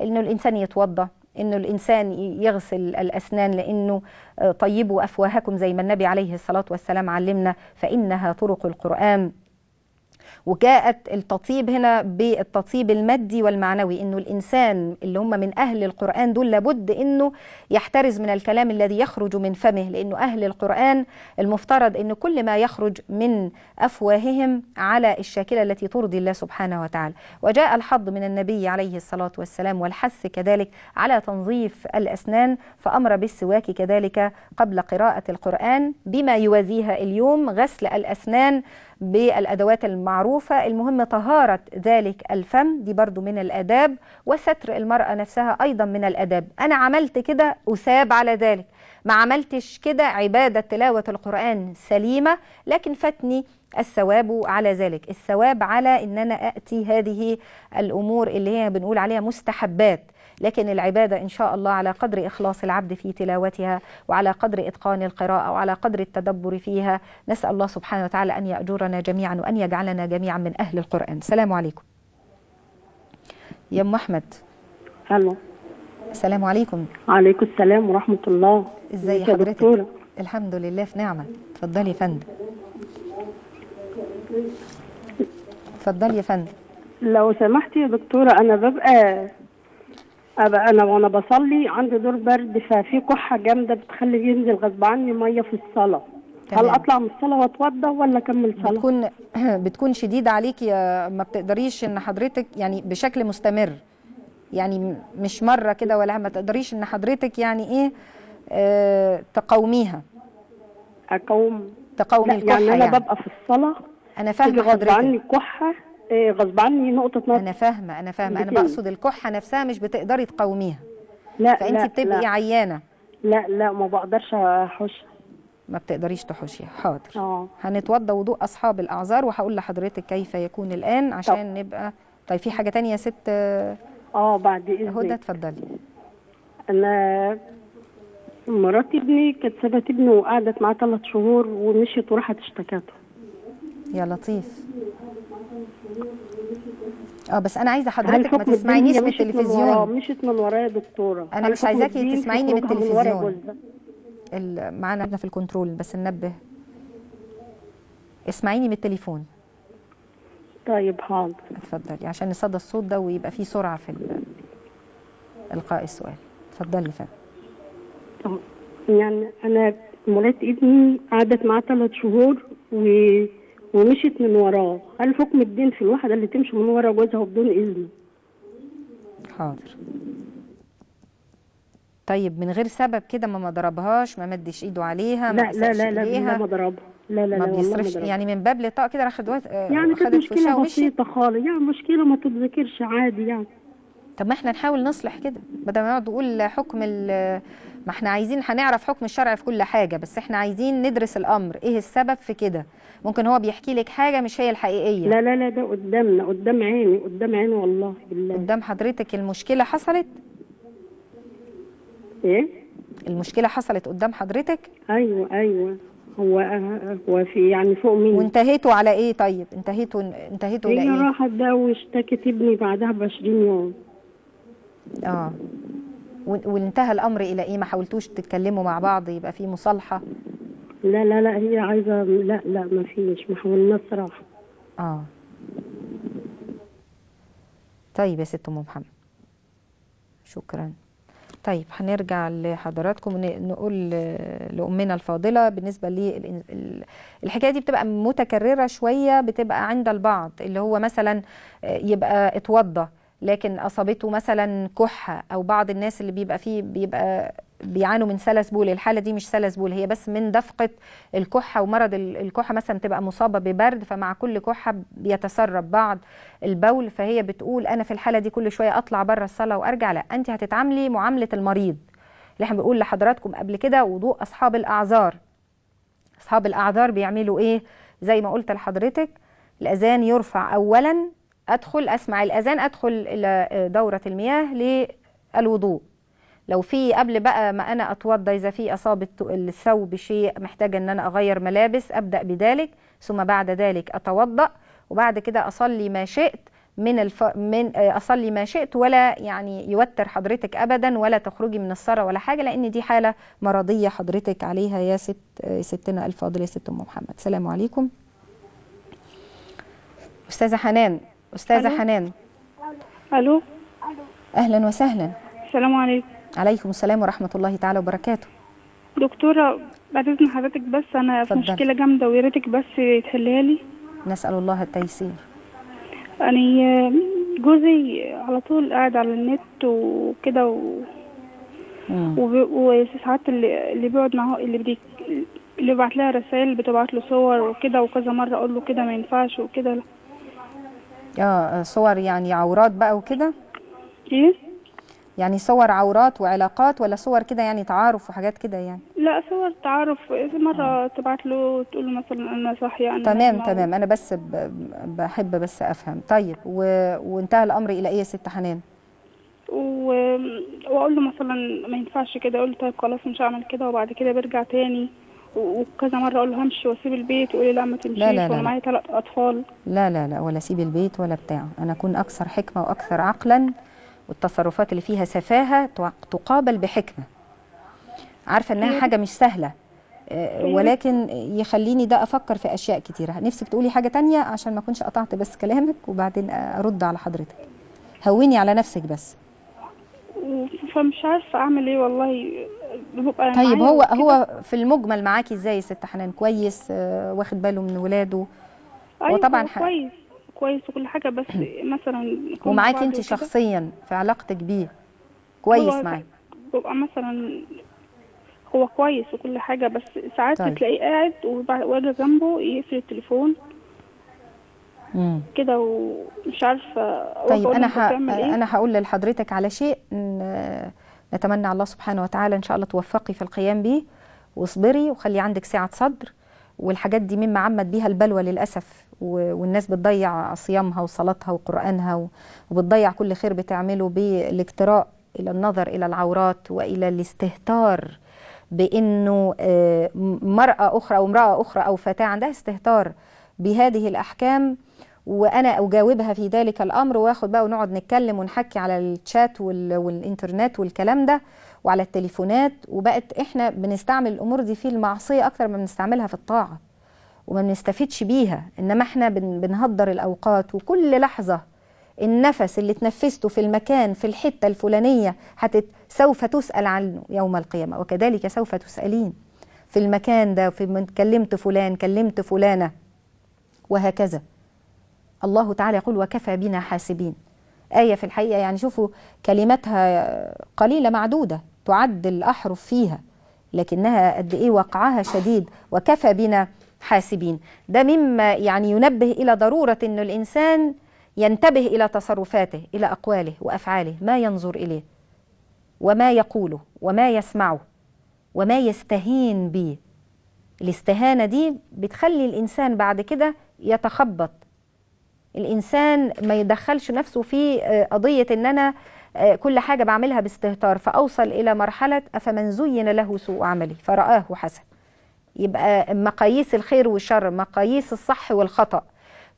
إنه الإنسان يتوضأ، إنه الإنسان يغسل الأسنان، لأنه طيبوا أفواهكم زي ما النبي عليه الصلاة والسلام علمنا فإنها طرق القرآن. وجاءت التطيب هنا بالتطيب المادي والمعنوي، انه الانسان اللي هم من اهل القرآن دول لابد انه يحترز من الكلام الذي يخرج من فمه، لانه اهل القرآن المفترض انه كل ما يخرج من افواههم على الشاكلة التي ترضي الله سبحانه وتعالى. وجاء الحض من النبي عليه الصلاة والسلام والحث كذلك على تنظيف الاسنان، فامر بالسواك كذلك قبل قراءة القرآن بما يوازيها اليوم، غسل الاسنان بالأدوات المعروفة، المهم طهارة ذلك الفم دي برضو من الأداب، وستر المرأة نفسها أيضا من الأداب. أنا عملت كده أثاب على ذلك، ما عملتش كده عبادة تلاوة القرآن سليمة لكن فاتني الثواب على ذلك، الثواب على إن أنا أأتي هذه الأمور اللي هي بنقول عليها مستحبات، لكن العبادة إن شاء الله على قدر إخلاص العبد في تلاوتها وعلى قدر إتقان القراءة وعلى قدر التدبر فيها. نسأل الله سبحانه وتعالى أن يأجرنا جميعا وأن يجعلنا جميعا من أهل القرآن. السلام عليكم يا أم أحمد. هلو. السلام عليكم. عليكم السلام ورحمة الله. إزاي حضرتك يا دكتورة؟ الحمد لله في نعمة. اتفضلي يا فندم. اتفضلي يا فندم. لو سمحتي يا دكتورة، أنا أنا وأنا بصلي عندي دور برد، ففي كحة جامدة بتخلي ينزل غصب عني مية في الصلاة. هل أطلع من الصلاة وأتوضى ولا أكمل صلاة؟ بتكون شديدة عليكي، ما بتقدريش إن حضرتك يعني بشكل مستمر، يعني مش مرة كده ولا ما تقدريش إن حضرتك يعني إيه تقاوميها، اقاوم تقاوم الكحه يعني. انا ببقى في الصلاه انا فاهمه غصب عني الكحه غصب عني نقطه نقطه. انا فاهمه انا بقصد الكحه نفسها مش بتقدري تقاوميها. لا فانت بتبقي عيانه. لا ما بقدرش احوشها. ما بتقدريش تحوشيها. حاضر. هنتوضى وضوء اصحاب الاعذار وهقول لحضرتك كيف يكون الان عشان طب. نبقى طيب في حاجه ثانيه يا ست؟ بعد اذنك هدى اتفضلي. انا مرات ابني كانت سابت ابني وقعدت معاه 3 شهور ومشيت وراحت اشتكته. يا لطيف. بس انا عايزه حضرتك ما تسمعينيش من التلفزيون. مشيت من ورايا دكتوره. انا مش عايزاكي تسمعيني من التلفزيون. معانا ابننا في الكنترول بس ننبه. اسمعيني من التليفون. طيب حاضر. اتفضلي عشان نصدى الصوت ده ويبقى فيه سرعه في القاء السؤال. اتفضلي فندم. يعني انا مرات ابني قعدت معاه 3 شهور ومشيت من وراه، هل حكم الدين في الواحده اللي تمشي من ورا جوزها بدون اذنه؟ حاضر. طيب من غير سبب كده ما ضربهاش، ما مدش ايده عليها، ما قساش ايديها؟ لا ما ضربها، لا ما بيصرفش يعني من باب لطاء كده راح يعني كانت مشكله بسيطه خالص، يعني مشكله ما تتذكرش عادي يعني. طب ما احنا نحاول نصلح كده بدل ما نقعد نقول حكم ما احنا عايزين هنعرف حكم الشرع في كل حاجه، بس احنا عايزين ندرس الامر ايه السبب في كده. ممكن هو بيحكي لك حاجه مش هي الحقيقيه. لا ده قدامنا قدام عيني والله بالله. قدام حضرتك المشكله حصلت؟ ايه؟ المشكله حصلت قدام حضرتك؟ ايوه هو في يعني فوق مني. وانتهيتوا على ايه طيب؟ انتهيتوا على ايه؟ هي راحت بقى واشتكت ابني بعدها ب20 يوم. وانتهى الامر الى ايه؟ ما حاولتوش تتكلموا مع بعض يبقى في مصالحه؟ لا هي عايزه لا ما فيش، ما حاولناش صراحه. طيب يا ست ام محمد شكرا. طيب هنرجع لحضراتكم نقول لامنا الفاضله بالنسبه للحكايه دي بتبقى متكرره شويه، بتبقى عند البعض اللي هو مثلا يبقى اتوضى لكن اصابته مثلا كحه، او بعض الناس اللي بيبقى بيعانوا من سلسبول. الحاله دي مش سلسبول، هي بس من دفقه الكحه ومرض الكحه، مثلا بتبقى مصابه ببرد فمع كل كحه بيتسرب بعض البول، فهي بتقول انا في الحاله دي كل شويه اطلع بره الصلاه وارجع. لا، انت هتتعاملي معامله المريض اللي احنا بنقول لحضراتكم قبل كده وضوء اصحاب الاعذار. اصحاب الاعذار بيعملوا ايه؟ زي ما قلت لحضرتك الاذان يرفع اولا، ادخل اسمع الاذان، ادخل الى دوره المياه للوضوء. لو في قبل بقى ما انا اتوضى اذا في اصابه الثوب شيء محتاجه ان انا اغير ملابس ابدا بذلك، ثم بعد ذلك اتوضا وبعد كده اصلي ما شئت اصلي ما شئت، ولا يعني يوتر حضرتك ابدا ولا تخرجي من الصلاه ولا حاجه، لان دي حاله مرضيه حضرتك عليها يا ستنا الفاضله يا ست ام محمد. السلام عليكم. استاذه حنان. الو. اهلا وسهلا. السلام عليكم. عليكم السلام ورحمه الله تعالى وبركاته. دكتوره بعد اذن حضرتك بس انا في مشكله جامده ويا ريتك بس تحليها لي. نسال الله التيسير. انا جوزي على طول قاعد على النت وكده وساعات اللي بيقعد معاه اللي بيبعت لها رسائل بتبعت له صور وكده، وكذا مره اقول له كده ما ينفعش وكده. صور يعني عورات بقى وكده؟ ايه؟ يعني صور عورات وعلاقات ولا صور كده يعني تعارف وحاجات كده يعني؟ لا صور تعارف، مرة تبعت له تقول له مثلا أنا صاحية. تمام أنا بس بحب بس أفهم. طيب وانتهى الأمر إلى إيه يا ست حنان؟ وأقول له مثلا ما ينفعش كده، أقول له طيب خلاص مش هعمل كده، وبعد كده برجع تاني وكذا مره اقول له همشي واسيب البيت، ويقول لي لا ما تمشيش وانا معايا 3 اطفال. لا ولا سيب البيت ولا بتاع، انا اكون اكثر حكمه واكثر عقلا، والتصرفات اللي فيها سفاهه تقابل بحكمه. عارفه انها حاجه مش سهله، ولكن يخليني ده افكر في اشياء كتيره. نفسك تقولي حاجه تانية عشان ما اكونش قطعت بس كلامك وبعدين ارد على حضرتك. هوني على نفسك بس. فمش عارفه اعمل ايه والله. طيب هو في المجمل معاكي ازاي يا ست حنان؟ كويس واخد باله من ولاده؟ أيوة وطبعا كويس وكل حاجه، بس مثلا ومعاكي انت شخصيا في علاقتك بيه كويس معاه؟ ببقى مثلا هو كويس وكل حاجه، بس ساعات طيب. تلاقيه قاعد واجي جنبه يقفل التليفون كده ومش عارفه. طيب انا هقول لحضرتك على شيء نتمنى على الله سبحانه وتعالى ان شاء الله توفقي في القيام بيه، واصبري وخلي عندك سعه صدر. والحاجات دي مما عمت بيها البلوى للاسف، والناس بتضيع صيامها وصلاتها وقرانها وبتضيع كل خير بتعمله بالاجتراء الى النظر الى العورات والى الاستهتار بانه مرأة اخرى او امرأة اخرى او فتاة عندها استهتار بهذه الاحكام. وانا اجاوبها في ذلك الامر واخد بقى ونقعد نتكلم ونحكي على الشات والانترنت والكلام ده وعلى التليفونات، وبقت احنا بنستعمل الامور دي في المعصيه اكتر ما بنستعملها في الطاعه وما بنستفيدش بيها. انما احنا بنهدر الاوقات، وكل لحظه النفس اللي تنفسته في المكان في الحته الفلانيه سوف تسال عنه يوم القيامه، وكذلك سوف تسالين في المكان ده، في كلمت فلان كلمت فلانه وهكذا. الله تعالى يقول وكفى بنا حاسبين، آية في الحقيقة يعني شوفوا كلماتها قليلة معدودة تعد الأحرف فيها لكنها قد إيه وقعها شديد، وكفى بنا حاسبين. ده مما يعني ينبه إلى ضرورة أن الإنسان ينتبه إلى تصرفاته إلى أقواله وأفعاله، ما ينظر إليه وما يقوله وما يسمعه وما يستهين به. الاستهانة دي بتخلي الإنسان بعد كده يتخبط، الإنسان ما يدخلش نفسه في قضية إن أنا كل حاجة بعملها باستهتار، فأوصل إلى مرحلة أفمن زين له سوء عمله فرآه حسن. يبقى مقاييس الخير والشر، مقاييس الصح والخطأ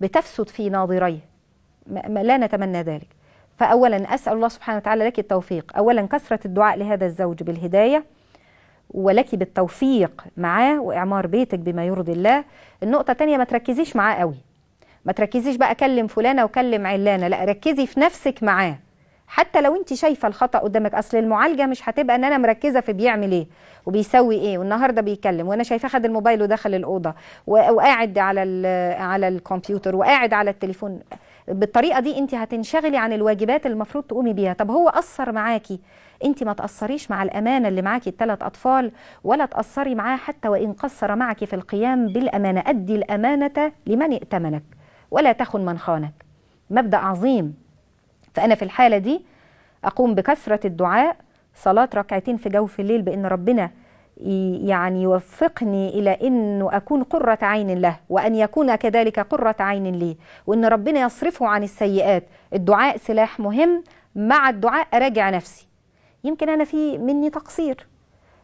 بتفسد في ناظريه، لا نتمنى ذلك. فأولا أسأل الله سبحانه وتعالى لك التوفيق، أولا كثرة الدعاء لهذا الزوج بالهداية ولك بالتوفيق معاه وإعمار بيتك بما يرضي الله. النقطة الثانية ما تركزيش معاه قوي، ما تركزيش بقى كلم فلانة وكلم علانة، لا ركزي في نفسك معاه حتى لو انت شايفة الخطأ قدامك. أصل المعالجة مش هتبقى ان انا مركزة في بيعمل ايه وبيسوي ايه والنهاردة بيكلم وانا شايفة خد الموبايل ودخل الأوضة وقاعد على الكمبيوتر وقاعد على التليفون. بالطريقة دي انت هتنشغلي عن الواجبات المفروض تقومي بيها. طب هو قصر معاكي، انت ما تقصريش مع الأمانة اللي معاكي الثلاث أطفال، ولا تقصري معاه حتى وإن قصر معاكي في القيام بالأمانة. أدي الأمانة لمن ائتمنك ولا تخن من خانك، مبدأ عظيم. فأنا في الحالة دي أقوم بكثرة الدعاء، صلاة ركعتين في جوف الليل بأن ربنا يعني يوفقني إلى أنه أكون قرة عين له وأن يكون كذلك قرة عين لي، وأن ربنا يصرفه عن السيئات. الدعاء سلاح مهم، مع الدعاء أراجع نفسي، يمكن أنا في مني تقصير،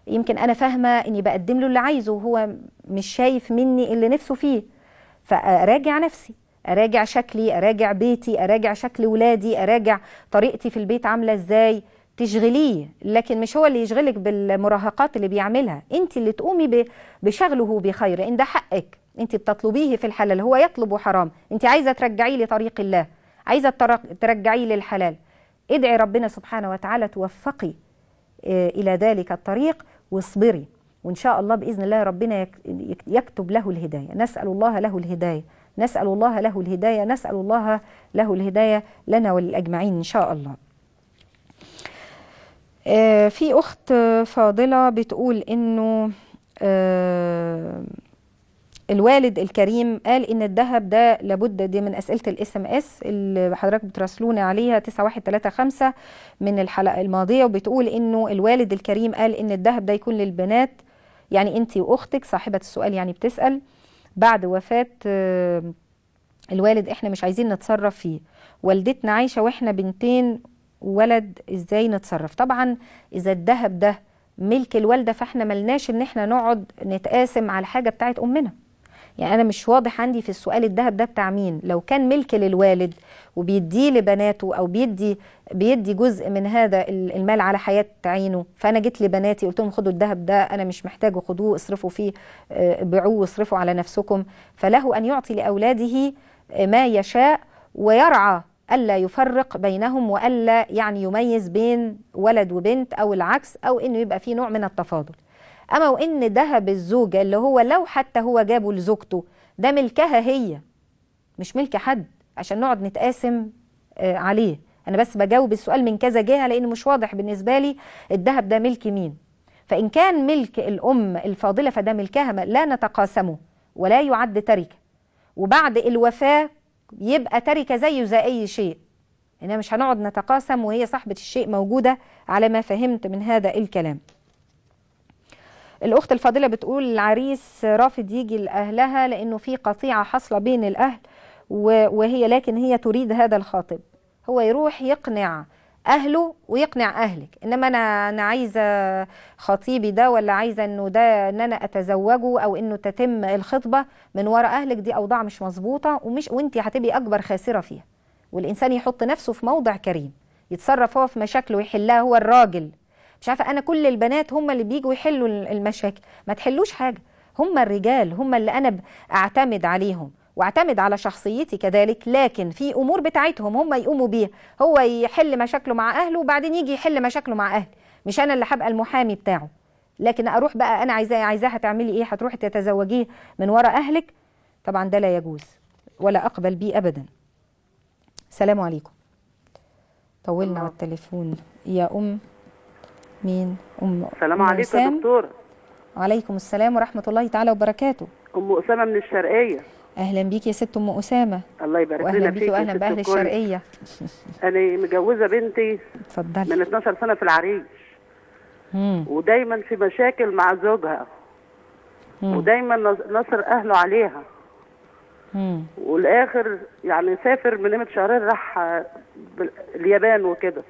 يمكن أنا فاهمة أني بقدم له اللي عايزه وهو مش شايف مني اللي نفسه فيه، فأراجع نفسي، أراجع شكلي، أراجع بيتي، أراجع شكل ولادي، أراجع طريقتي في البيت عاملة إزاي. تشغليه، لكن مش هو اللي يشغلك بالمراهقات اللي بيعملها، أنت اللي تقومي بشغله بخير، إن ده حقك، أنت بتطلبيه في الحلال، هو يطلبه حرام، أنت عايزة ترجعيه لطريق الله، عايزة ترجعيه للحلال. ادعي ربنا سبحانه وتعالى توفقي إلى ذلك الطريق واصبري، وإن شاء الله بإذن الله ربنا يكتب له الهداية. نسأل الله له الهداية، نسأل الله له الهداية، نسأل الله له الهداية لنا وللأجمعين إن شاء الله. في أخت فاضلة بتقول إنه الوالد الكريم قال إن الذهب ده لابد، دي من أسئلة الSMS اللي حضرتك بتراسلونا عليها 9135 من الحلقة الماضية، وبتقول إنه الوالد الكريم قال إن الذهب ده يكون للبنات، يعني أنت وأختك صاحبة السؤال يعني بتسأل بعد وفاة الوالد احنا مش عايزين نتصرف فيه، والدتنا عايشة واحنا بنتين وولد ازاي نتصرف؟ طبعا اذا الذهب ده ملك الوالدة فاحنا ملناش ان احنا نقعد نتقاسم على حاجة بتاعت امنا. يعني انا مش واضح عندي في السؤال الذهب ده بتاع مين. لو كان ملك للوالد وبيديه لبناته او بيدي جزء من هذا المال على حياة عينه، فانا جيت لبناتي قلت لهم خدوا الذهب ده انا مش محتاجه، خدوه اصرفوا فيه، بيعوه واصرفوا على نفسكم. فله ان يعطي لاولاده ما يشاء ويرعى الا يفرق بينهم والا يعني يميز بين ولد وبنت او العكس، او انه يبقى فيه نوع من التفاضل. اما وان ذهب الزوجه اللي هو لو حتى هو جابه لزوجته ده ملكها هي مش ملك حد عشان نقعد نتقاسم عليه. انا بس بجاوب السؤال من كذا جهه لانه مش واضح بالنسبه لي الذهب ده ملك مين. فإن كان ملك الأم الفاضلة فده ملكها لا نتقاسمه ولا يعد تركة، وبعد الوفاة يبقى تركة زيه زي أي شيء، إننا مش هنقعد نتقاسم وهي صاحبة الشيء موجودة على ما فهمت من هذا الكلام. الأخت الفاضلة بتقول العريس رافض يجي لأهلها لأنه في قطيعة حاصلة بين الأهل وهي، لكن هي تريد هذا الخاطب، هو يروح يقنع أهله ويقنع أهلك، إنما أنا عايزة خطيبي ده، ولا عايزة إنه ده إن أنا أتزوجه أو إنه تتم الخطبة من وراء أهلك، دي أوضاع مش مظبوطة وأنت هتبقي أكبر خاسرة فيها. والإنسان يحط نفسه في موضع كريم، يتصرف هو في مشاكله ويحلها هو الراجل. مش عارفة أنا كل البنات هم اللي بيجوا يحلوا المشاكل، ما تحلوش حاجة، هم الرجال هم اللي أنا أعتمد عليهم واعتمد على شخصيتي كذلك، لكن في امور بتاعتهم هم يقوموا بيها، هو يحل مشاكله مع اهله وبعدين يجي يحل مشاكله مع اهله، مش انا اللي هبقى المحامي بتاعه. لكن اروح بقى انا عايزاها تعملي ايه، هتروحي تتزوجيه من وراء اهلك؟ طبعا ده لا يجوز ولا اقبل بيه ابدا. السلام عليكم. طولنا على التليفون يا ام مين؟ السلام عليكم يا دكتور. وعليكم السلام ورحمه الله تعالى وبركاته. ام اسامه من الشرقيه. اهلا بيكي يا ست ام اسامه. الله يبارك لنا فيكي. اهلا بيكي واهلا باهل الشرقيه. انا مجوزه بنتي اتفضلي من 12 سنه في العريش، ودايما في مشاكل مع زوجها، ودايما نصر اهله عليها، والاخر يعني سافر من قيمه شهرين راح اليابان وكده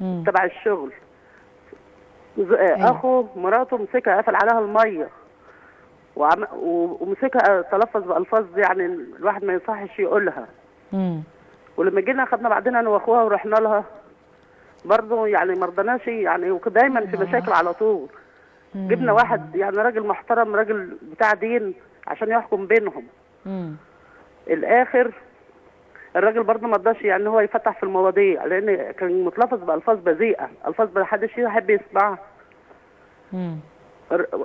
تبع الشغل. اخو مراته مسكها قفل عليها الميه ومسكها تلفظ بالفاظ يعني الواحد ما يصحش يقولها. ولما جينا خدنا بعدين انا واخوها ورحنا لها برضه يعني ما رضناش يعني، ودايما في مشاكل على طول. جبنا واحد يعني راجل محترم راجل بتاع دين عشان يحكم بينهم. الاخر الراجل برضه ما رضاش يعني هو يفتح في المواضيع لان كان متلفظ بالفاظ بذيئه، الفاظ ما حدش يحب يسمعها.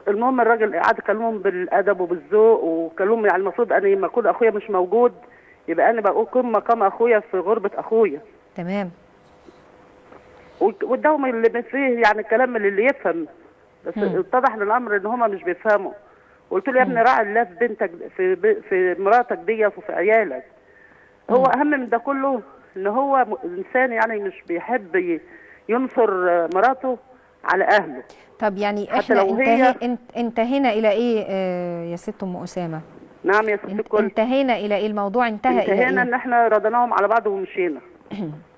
المهم الراجل قعد يكلمهم بالادب وبالذوق وكلمهم يعني المفروض انا لما اكون اخويا مش موجود يبقى انا بقوم مقام اخويا في غربه اخويا. تمام. واداهم اللي فيه يعني الكلام اللي يفهم، بس اتضح للامر ان هما مش بيفهموا. قلت له يا ابني راعي الله في بنتك في مراتك دي وفي عيالك. هو اهم من ده كله ان هو انسان يعني مش بيحب ينصر مراته على اهله. طب يعني احنا انتهينا الى ايه يا ست ام اسامه؟ نعم يا ست الكل. انتهينا الى ايه الموضوع؟ انتهينا ان احنا رضناهم على بعض ومشينا.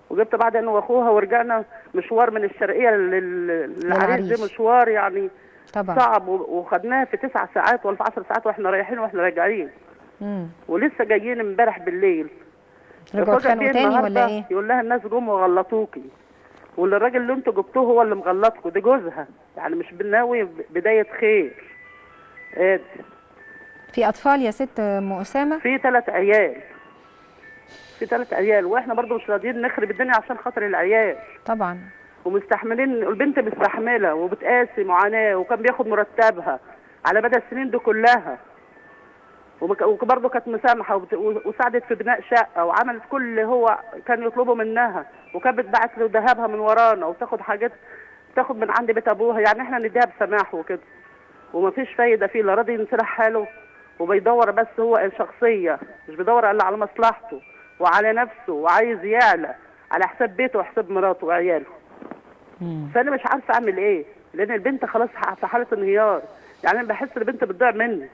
وجبت بعد انا واخوها ورجعنا مشوار من الشرقيه للعريس، ده مشوار يعني طبعا صعب، وخدناها في 9 ساعات ولا في 10 ساعات واحنا رايحين واحنا راجعين. ولسه جايين امبارح بالليل. رجعوا اتخانقوا تاني ولا ايه؟ يقول لها الناس جم وغلطوكي، واللي الراجل اللي انتوا جبتوه هو اللي مغلطكوا، دي جوزها يعني مش بناوي بدايه خير. ادي في اطفال يا ست ام اسامه؟ في 3 عيال. في 3 عيال واحنا برضو مش راضيين نخرب الدنيا عشان خاطر العيال. طبعا. ومستحملين، البنت مستحمله وبتقاسي معاناه، وكان بياخد مرتبها على مدى السنين دي كلها. وبرضه كانت مسامحه وساعدت في بناء شقه وعملت كل اللي هو كان يطلبه منها، وكانت بتبعت له ذهبها من ورانا وبتاخد حاجات بتاخد من عند بيت ابوها، يعني احنا نديها بسماح وكده. ومفيش فايده فيه، لا راضي ينصلح حاله وبيدور بس هو الشخصيه، مش بيدور الا على مصلحته وعلى نفسه، وعايز يعلى على حساب بيته وحساب مراته وعياله. فانا مش عارفه اعمل ايه لان البنت خلاص في حاله انهيار، يعني انا بحس البنت بتضيع مني.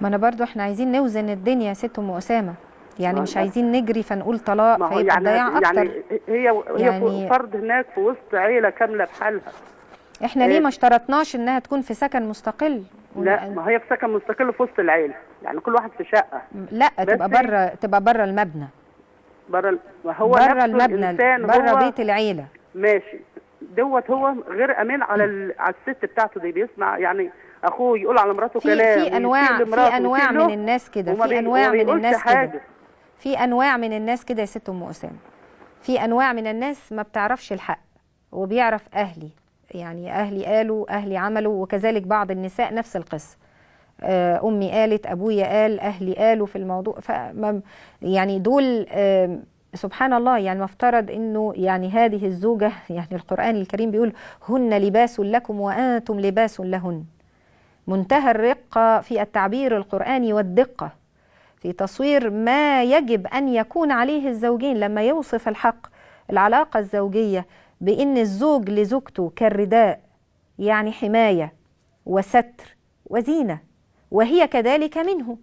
ما انا برضو احنا عايزين نوزن الدنيا يا ست ام اسامه، يعني مش عايزين نجري فنقول طلاق فيبقى ضياع اكتر. يعني هي فرد هناك في وسط عيله كامله بحالها. احنا ليه ما اشترطناش انها تكون في سكن مستقل؟ لا ما هي في سكن مستقل في وسط العيله، يعني كل واحد في شقه. لا تبقى بره، تبقى بره المبنى. بره هو بره المبنى بره بيت العيله. ماشي دوت هو غير امين على الست بتاعته دي، بيسمع يعني اخوه يقول على مراته كلام. في انواع من الناس كده، في انواع من الناس كده، في انواع من الناس كده يا ست ام اسامه. في انواع من الناس ما بتعرفش الحق، وبيعرف اهلي يعني اهلي قالوا اهلي عملوا، وكذلك بعض النساء نفس القصه، امي قالت ابويا قال اهلي قالوا في الموضوع. ف يعني دول سبحان الله. يعني مفترض انه يعني هذه الزوجة، يعني القرآن الكريم بيقول هن لباس لكم وأنتم لباس لهن. منتهى الرقة في التعبير القرآني والدقة في تصوير ما يجب أن يكون عليه الزوجين لما يوصف الحق العلاقة الزوجية بأن الزوج لزوجته كالرداء، يعني حماية وستر وزينة، وهي كذلك منه.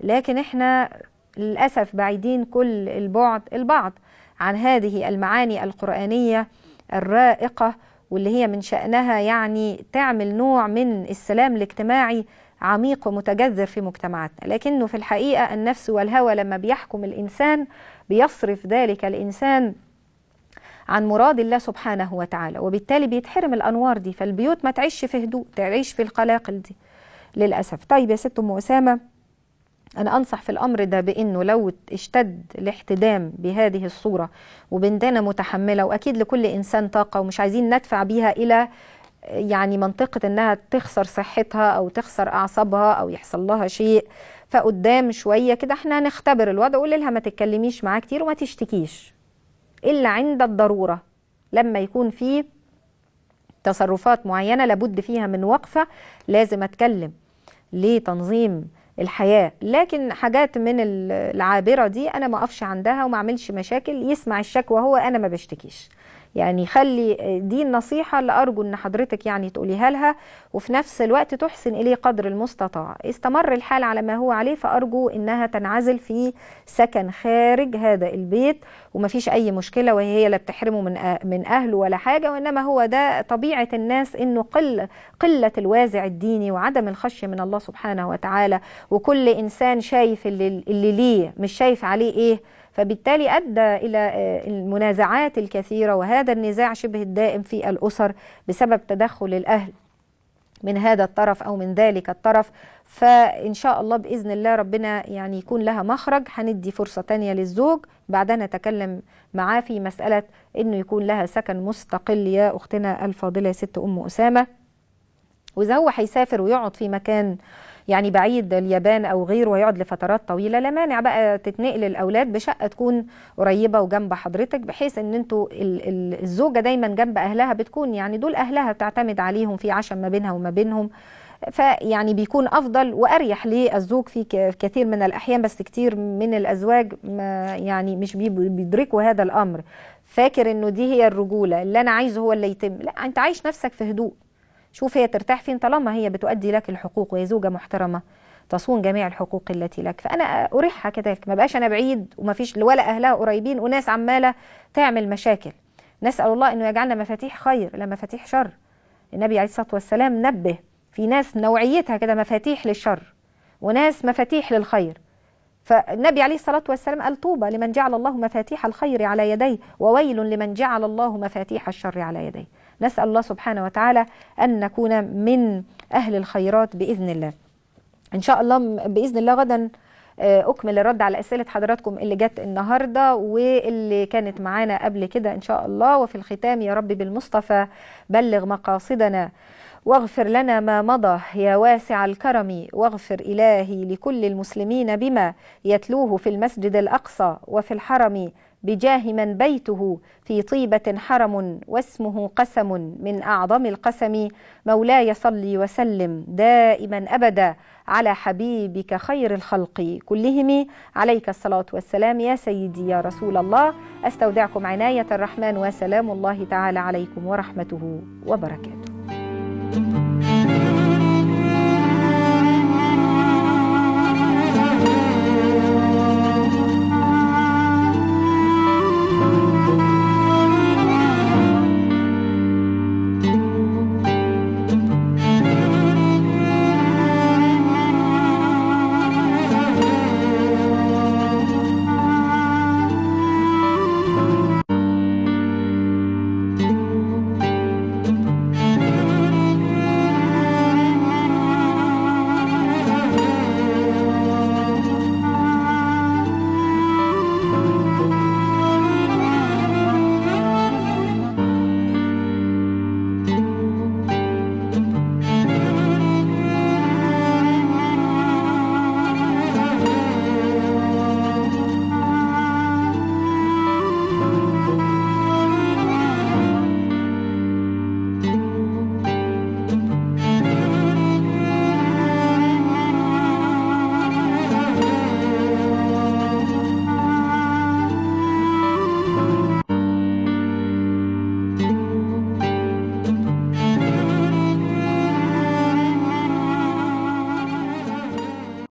لكن احنا للأسف بعيدين كل البعد البعض عن هذه المعاني القرآنية الرائقة، واللي هي من شأنها يعني تعمل نوع من السلام الاجتماعي عميق ومتجذر في مجتمعاتنا. لكنه في الحقيقة النفس والهوى لما بيحكم الإنسان بيصرف ذلك الإنسان عن مراد الله سبحانه وتعالى، وبالتالي بيتحرم الأنوار دي، فالبيوت ما تعيش في هدوء، تعيش في القلاقل دي للأسف. طيب يا ست أم أسامة، أنا أنصح في الأمر ده بأنه لو اشتد الاحتدام بهذه الصورة وبنتنا متحملة، وأكيد لكل إنسان طاقة ومش عايزين ندفع بيها إلى يعني منطقة إنها تخسر صحتها أو تخسر أعصابها أو يحصل لها شيء، فقدام شوية كده إحنا هنختبر الوضع وقول لها ما تتكلميش معاه كتير وما تشتكيش إلا عند الضرورة، لما يكون فيه تصرفات معينة لابد فيها من وقفة لازم أتكلم لتنظيم الحياة. لكن حاجات من العابرة دي أنا ما أقفش عندها وما أعملش مشاكل، يسمع الشكوى هو أنا ما بشتكيش. يعني خلي دي النصيحة اللي أرجو أن حضرتك يعني تقوليها لها، وفي نفس الوقت تحسن إليه قدر المستطاع. استمر الحال على ما هو عليه فأرجو أنها تنعزل في سكن خارج هذا البيت وما فيش أي مشكلة، وهي لا بتحرمه من أهله ولا حاجة، وإنما هو ده طبيعة الناس، إنه قلة الوازع الديني وعدم الخشية من الله سبحانه وتعالى، وكل إنسان شايف اللي ليه مش شايف عليه إيه، فبالتالي أدى إلى المنازعات الكثيرة وهذا النزاع شبه الدائم في الأسر بسبب تدخل الأهل من هذا الطرف أو من ذلك الطرف. فإن شاء الله بإذن الله ربنا يعني يكون لها مخرج. هندي فرصة تانية للزوج بعدها نتكلم معاه في مسألة إنه يكون لها سكن مستقل يا أختنا الفاضلة ست أم أسامة. وإذا هو هيسافر ويقعد في مكان يعني بعيد، اليابان أو غيره، ويقعد لفترات طويلة، لا مانع بقى تتنقل الأولاد بشقة تكون قريبة وجنب حضرتك، بحيث أن أنتوا الزوجة دايما جنب أهلها، بتكون يعني دول أهلها بتعتمد عليهم في عشان ما بينها وما بينهم، فيعني بيكون أفضل وأريح للزوج في كثير من الأحيان. بس كتير من الأزواج ما يعني مش بيدركوا هذا الأمر، فاكر أنه دي هي الرجولة اللي أنا عايزه هو اللي يتم. لا، أنت عايش نفسك في هدوء، شوف هي ترتاح فين طالما هي بتؤدي لك الحقوق، وهي زوجة محترمة تصون جميع الحقوق التي لك، فأنا أريحها كذلك، ما بقاش أنا بعيد وما فيش ولا أهلها قريبين وناس عمالة تعمل مشاكل. نسأل الله أنه يجعلنا مفاتيح خير لا مفاتيح شر. النبي عليه الصلاة والسلام نبه في ناس نوعيتها كده مفاتيح للشر وناس مفاتيح للخير، فالنبي عليه الصلاة والسلام قال طوبى لمن جعل الله مفاتيح الخير على يديه وويل لمن جعل الله مفاتيح الشر على يديه. نسأل الله سبحانه وتعالى أن نكون من أهل الخيرات بإذن الله. إن شاء الله بإذن الله غدا أكمل الرد على أسئلة حضراتكم اللي جت النهاردة واللي كانت معانا قبل كده إن شاء الله. وفي الختام، يا رب بالمصطفى بلغ مقاصدنا واغفر لنا ما مضى يا واسع الكرم، واغفر إلهي لكل المسلمين بما يتلوه في المسجد الأقصى وفي الحرم، بجاه من بيته في طيبة حرم واسمه قسم من أعظم القسم. مولاي صلي وسلم دائما أبدا على حبيبك خير الخلق كلهم، عليك الصلاة والسلام يا سيدي يا رسول الله. أستودعكم عناية الرحمن وسلام الله تعالى عليكم ورحمته وبركاته.